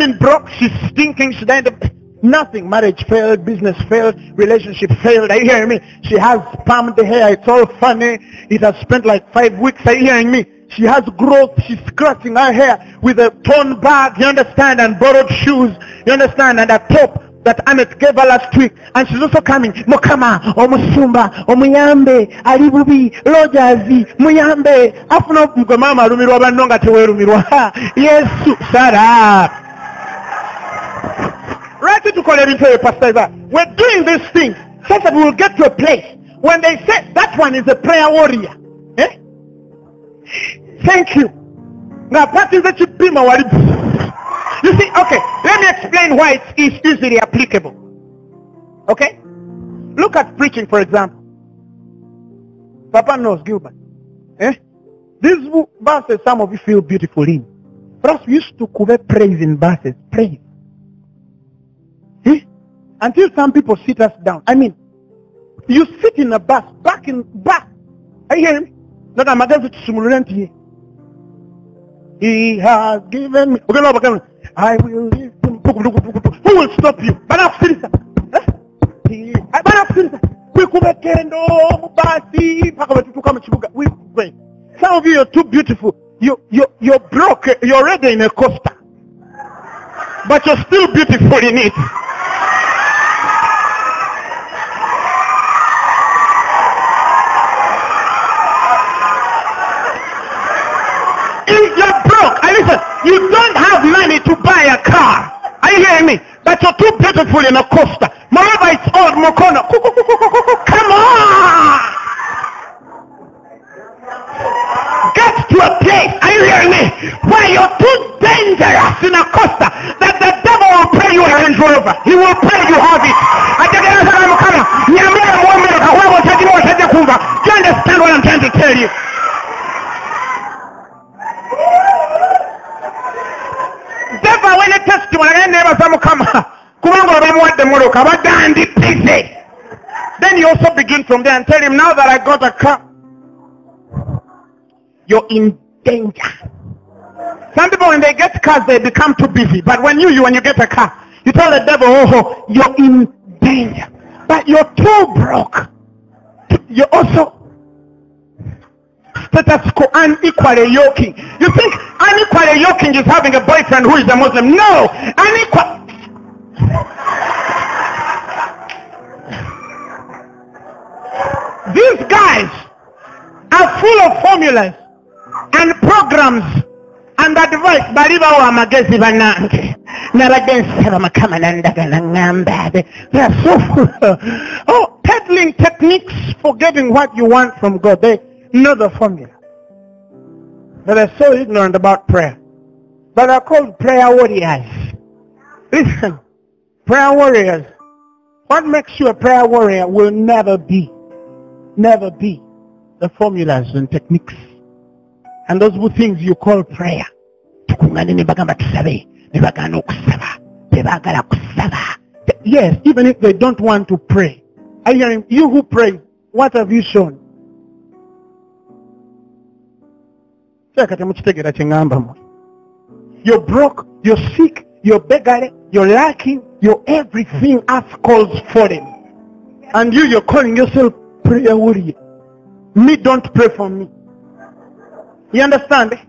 in broke, she's stinking, she died. Nothing. Marriage failed, business failed, relationship failed. Are you hearing me? She has palmed hair, it's all funny. It has spent like five weeks. Are you hearing me? She has growth, she's scratching her hair with a torn bag, you understand, and borrowed shoes, you understand, and a top that Annette gave her last week. And she's also coming, Mokama, Omusumba, Omuyambe, Alibubi, Lojazi, Muyambe, Afno Mgomama, Rumiroba, Nonga Tewe Rumiroba. Yes, Sarah. Right into Cornelius, Pastor Isaiah. We're doing these things so that we will get to a place when they say that one is a prayer warrior. Eh? Thank you. Now, that is that you be my warrior. You see, okay, let me explain why it's easily applicable. Okay? Look at preaching, for example. Papa knows Gilbert. Eh? These verses, some of you feel beautiful in. Perhaps we used to cover praise in verses. Praise. Until some people sit us down. I mean, you sit in a bus, back in back. Are you hearing me? Not I'm against it here. He has given me. Okay, no, I will listen. Who will stop you? But I've seen that. But I've seen that. We could have carried on. Some of you are too beautiful. You you you're broke. You're already in a coaster, but you're still beautiful in it. If you're broke, I listen, you don't have money to buy a car. Are you hearing me? But you're too beautiful in a coaster. Moreover, it's old Mokono. Come on! Get to a place, are you hearing me? Where you're too dangerous in a coaster that the devil will pay you a Range Rover. He will pay you have it. Do you understand what I'm trying to tell you? Therefore, when they test you, I never come. Then you also begin from there and tell him, now that I got a car, you're in danger. Some people, when they get cars, they become too busy. But when you, you when you get a car, you tell the devil, oh, oh, you're in danger. But you're too broke. You're also status quo, unequally yoking. You think unequally yoking is having a boyfriend who is a Muslim? No! Unequal. These guys are full of formulas and programs and advice. They are so full of oh, peddling techniques for getting what you want from God. They know the formula, but they're so ignorant about prayer. But they're called prayer warriors. Listen, prayer warriors. What makes you a prayer warrior will never be, never be the formulas and techniques and those things you call prayer. Yes, even if they don't want to pray. Are you hearing? You who pray, what have you shown? You're broke, you're sick, you're beggar, you're lacking, you're everything else calls for him. And you, you're calling yourself prayer warrior. Me, don't pray for me. You understand? Eh?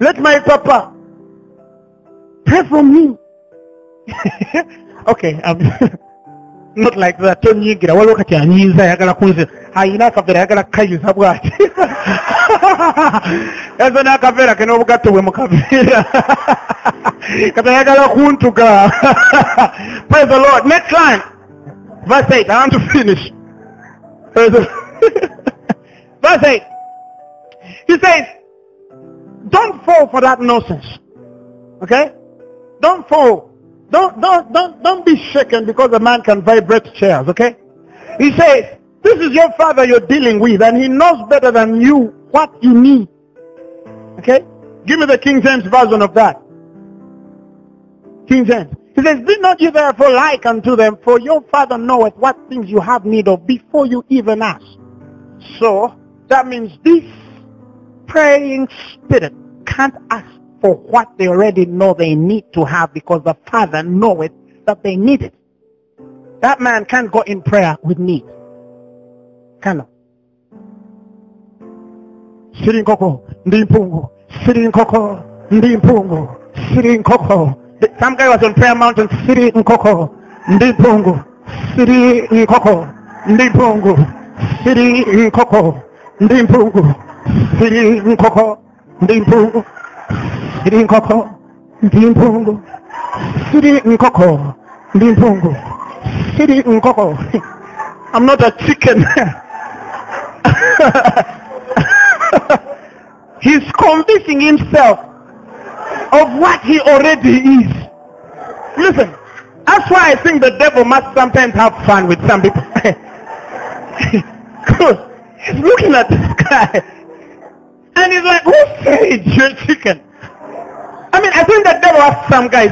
Let my papa pray for me. Okay, I'm not like that. Praise the Lord. Next line. Verse eight. I want to finish. Verse eight. He says, Don't fall for that nonsense. Okay? Don't fall. Don't, don't, don't, don't be shaken because a man can vibrate chairs. Okay? He says, this is your father you're dealing with, and he knows better than you what you need. Okay? Give me the King James version of that. King James. He says, be not you therefore like unto them, for your father knoweth what things you have need of before you even ask. So, that means this praying spirit can't ask for what they already know they need to have, because the Father knoweth that they need it. That man can't go in prayer with need. Cannot. Sirin koko, ndi mpungu. Sirin koko, ndi mpungu. Sirin koko. Some guy was on prayer mountain. Siri nkoko, ndi mpungu. Siri nkoko, ndi mpungu. Siri nkoko, ndi mpungu. Siri nkoko, ndi mpungu. Siri nkoko, ndi mpungu. Siri nkoko, ndi mpungu. Siri nkoko. I'm not a chicken. He's convincing himself of what he already is. Listen, that's why I think the devil must sometimes have fun with some people. He's looking at this guy and he's like, who said you're chicken? I mean, I think the devil asked some guys,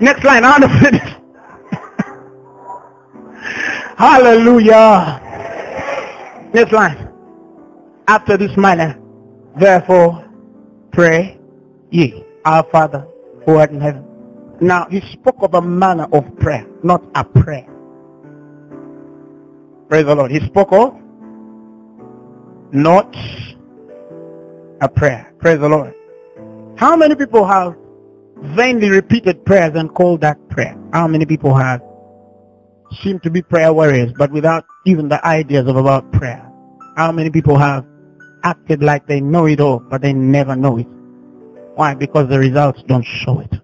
next line, I want to finish. Hallelujah. Next line. After this manner, therefore pray ye, our Father who art in heaven. Now he spoke of a manner of prayer, not a prayer. Praise the Lord. He spoke of not a prayer. Praise the Lord. How many people have vainly repeated prayers and called that prayer? How many people have seemed to be prayer warriors but without even the ideas of about prayer? How many people have acted like they know it all, but they never know it? Why? Because the results don't show it.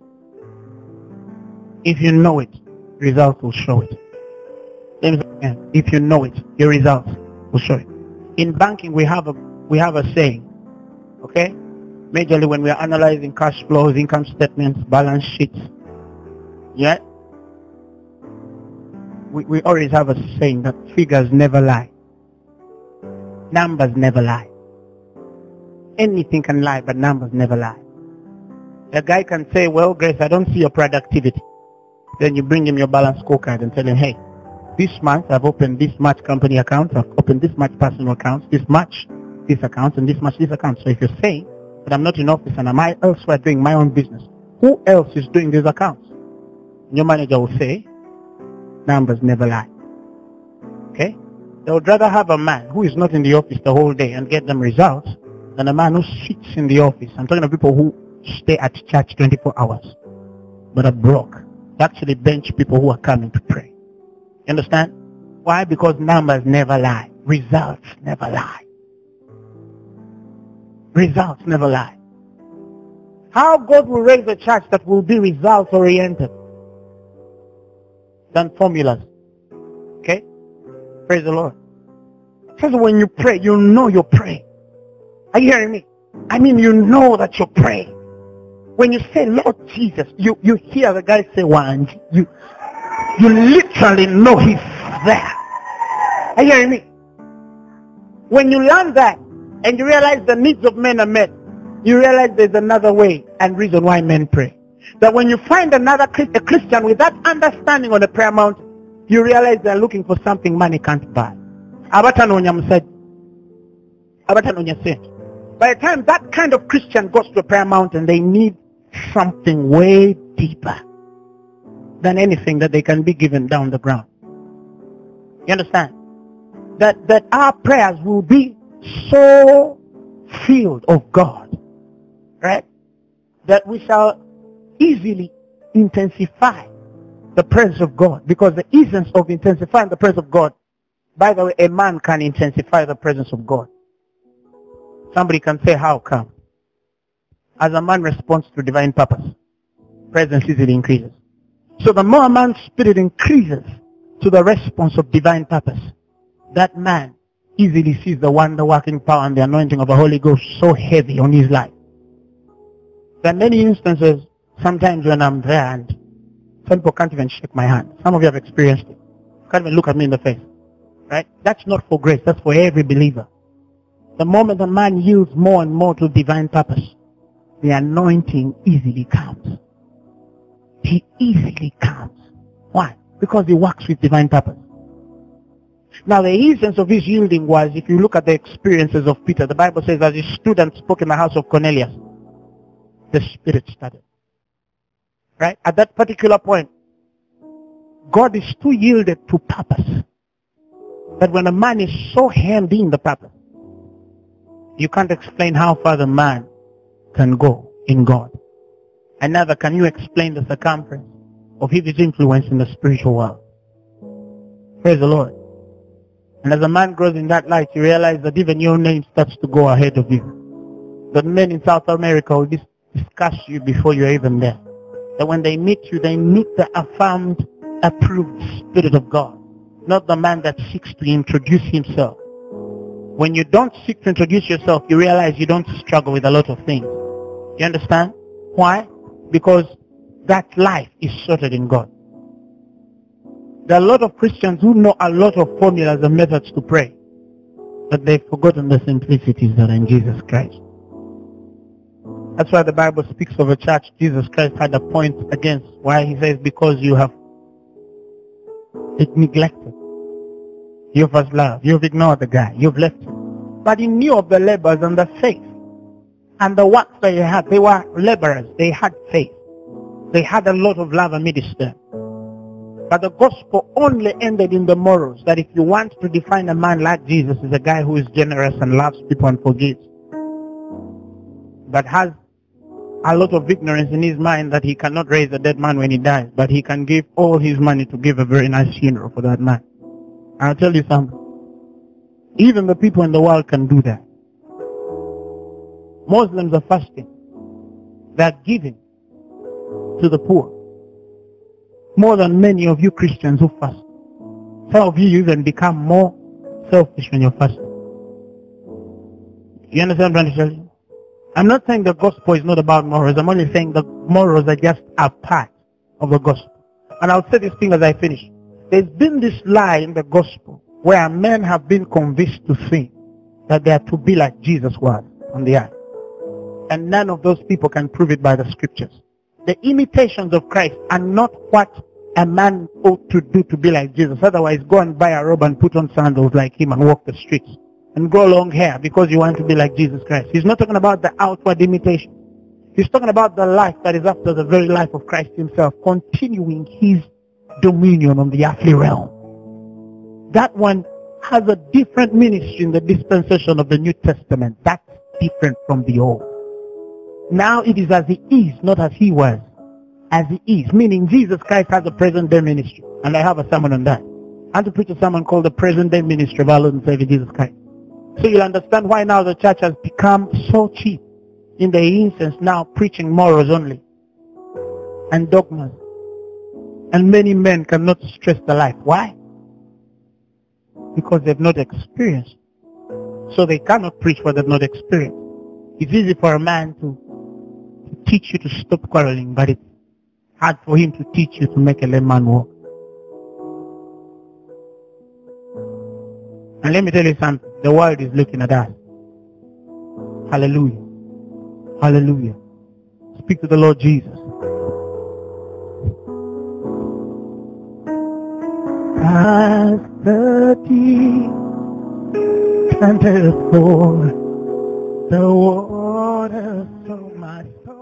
If you know it, results will show it. If you know it, your results will show it. In banking, we have a we have a saying, okay? Majorly when we are analyzing cash flows, income statements, balance sheets, yeah, we we always have a saying that figures never lie, numbers never lie. Anything can lie, but numbers never lie. The guy can say, well, Grace, I don't see your productivity. Then you bring him your balance scorecard and tell him, hey, this month I've opened this much company accounts, I've opened this much personal accounts, this much this account, and this much this account. So if you're saying that I'm not in office and am I elsewhere doing my own business, who else is doing these accounts? And your manager will say, numbers never lie. Okay? They would rather have a man who is not in the office the whole day and get them results than a man who sits in the office. I'm talking about people who stay at church twenty-four hours, but are broke. They actually bench people who are coming to pray. You understand? Why? Because numbers never lie. Results never lie. Results never lie. How God will raise a church that will be results oriented than formulas. Okay? Praise the Lord. Because when you pray, you know you're praying. Are you hearing me? I mean, you know that you're praying. When you say, Lord Jesus, you, you hear the guy say, one, you, you literally know he's there. Are you hearing me? When you learn that and you realize the needs of men are met, you realize there's another way and reason why men pray. That when you find another a Christian with that understanding on the prayer mount, you realize they're looking for something money can't buy. By the time that kind of Christian goes to a prayer mountain, they need something way deeper than anything that they can be given down the ground. You understand? That, that our prayers will be so filled of God, right? That we shall easily intensify the presence of God, because the essence of intensifying the presence of God, by the way, a man can intensify the presence of God. Somebody can say, how come? As a man responds to divine purpose, presence easily increases. So the more a man's spirit increases to the response of divine purpose, that man easily sees the wonder working power and the anointing of the Holy Ghost so heavy on his life. There are many instances sometimes when I'm there and some people can't even shake my hand. Some of you have experienced it. You can't even look at me in the face. Right? That's not for grace. That's for every believer. The moment a man yields more and more to divine purpose, the anointing easily comes. He easily comes. Why? Because he works with divine purpose. Now the essence of his yielding was, if you look at the experiences of Peter, the Bible says, as he stood and spoke in the house of Cornelius, the Spirit started. Right? At that particular point, God is too yielded to purpose that when a man is so hemmed in the purpose, you can't explain how far the man can go in God. And neither can you explain the circumference of his influence in the spiritual world. Praise the Lord. And as a man grows in that light, you realize that even your name starts to go ahead of you. That men in South America will discuss you before you're even there. That when they meet you, they meet the affirmed, approved Spirit of God, not the man that seeks to introduce himself. When you don't seek to introduce yourself, you realize you don't struggle with a lot of things. You understand? Why? Because that life is sorted in God. There are a lot of Christians who know a lot of formulas and methods to pray, but they've forgotten the simplicities that are in Jesus Christ. That's why the Bible speaks of a church. Jesus Christ had a point against why he says, because you have neglected. You have first love. You have ignored the guy. You have left him. But he knew of the labors and the faith and the works that he had. They were laborers. They had faith. They had a lot of love amidst them. But the gospel only ended in the morals, that if you want to define a man like Jesus, is a guy who is generous and loves people and forgives, but has a lot of ignorance in his mind that he cannot raise a dead man when he dies, but he can give all his money to give a very nice funeral for that man. I'll tell you something. Even the people in the world can do that. Muslims are fasting. They are giving to the poor, more than many of you Christians who fast. Some of you even become more selfish when you're fasting. You understand what I'm trying to tell you? I'm not saying the gospel is not about morals. I'm only saying the morals are just a part of the gospel. And I'll say this thing as I finish. There's been this lie in the gospel where men have been convinced to think that they are to be like Jesus was on the earth. And none of those people can prove it by the scriptures. The imitations of Christ are not what a man ought to do to be like Jesus. Otherwise, go and buy a robe and put on sandals like him and walk the streets and grow long hair because you want to be like Jesus Christ. He's not talking about the outward imitation. He's talking about the life that is after the very life of Christ himself, continuing his dominion on the earthly realm. That one has a different ministry in the dispensation of the New Testament. That's different from the old. Now it is as he is, not as he was. As he is, meaning Jesus Christ has a present-day ministry. And I have a sermon on that. I have to preach a sermon called the present-day ministry of our Lord and Savior Jesus Christ. So you'll understand why now the church has become so cheap in the incense, now preaching morals only and dogmas. And many men cannot stress the life. Why? Because they've not experienced. So they cannot preach what they've not experienced. It's easy for a man to teach you to stop quarreling, but it's hard for him to teach you to make a lame man walk. And let me tell you something, the world is looking at us. Hallelujah. Hallelujah. Speak to the Lord Jesus. As the deep and the water, so my soul.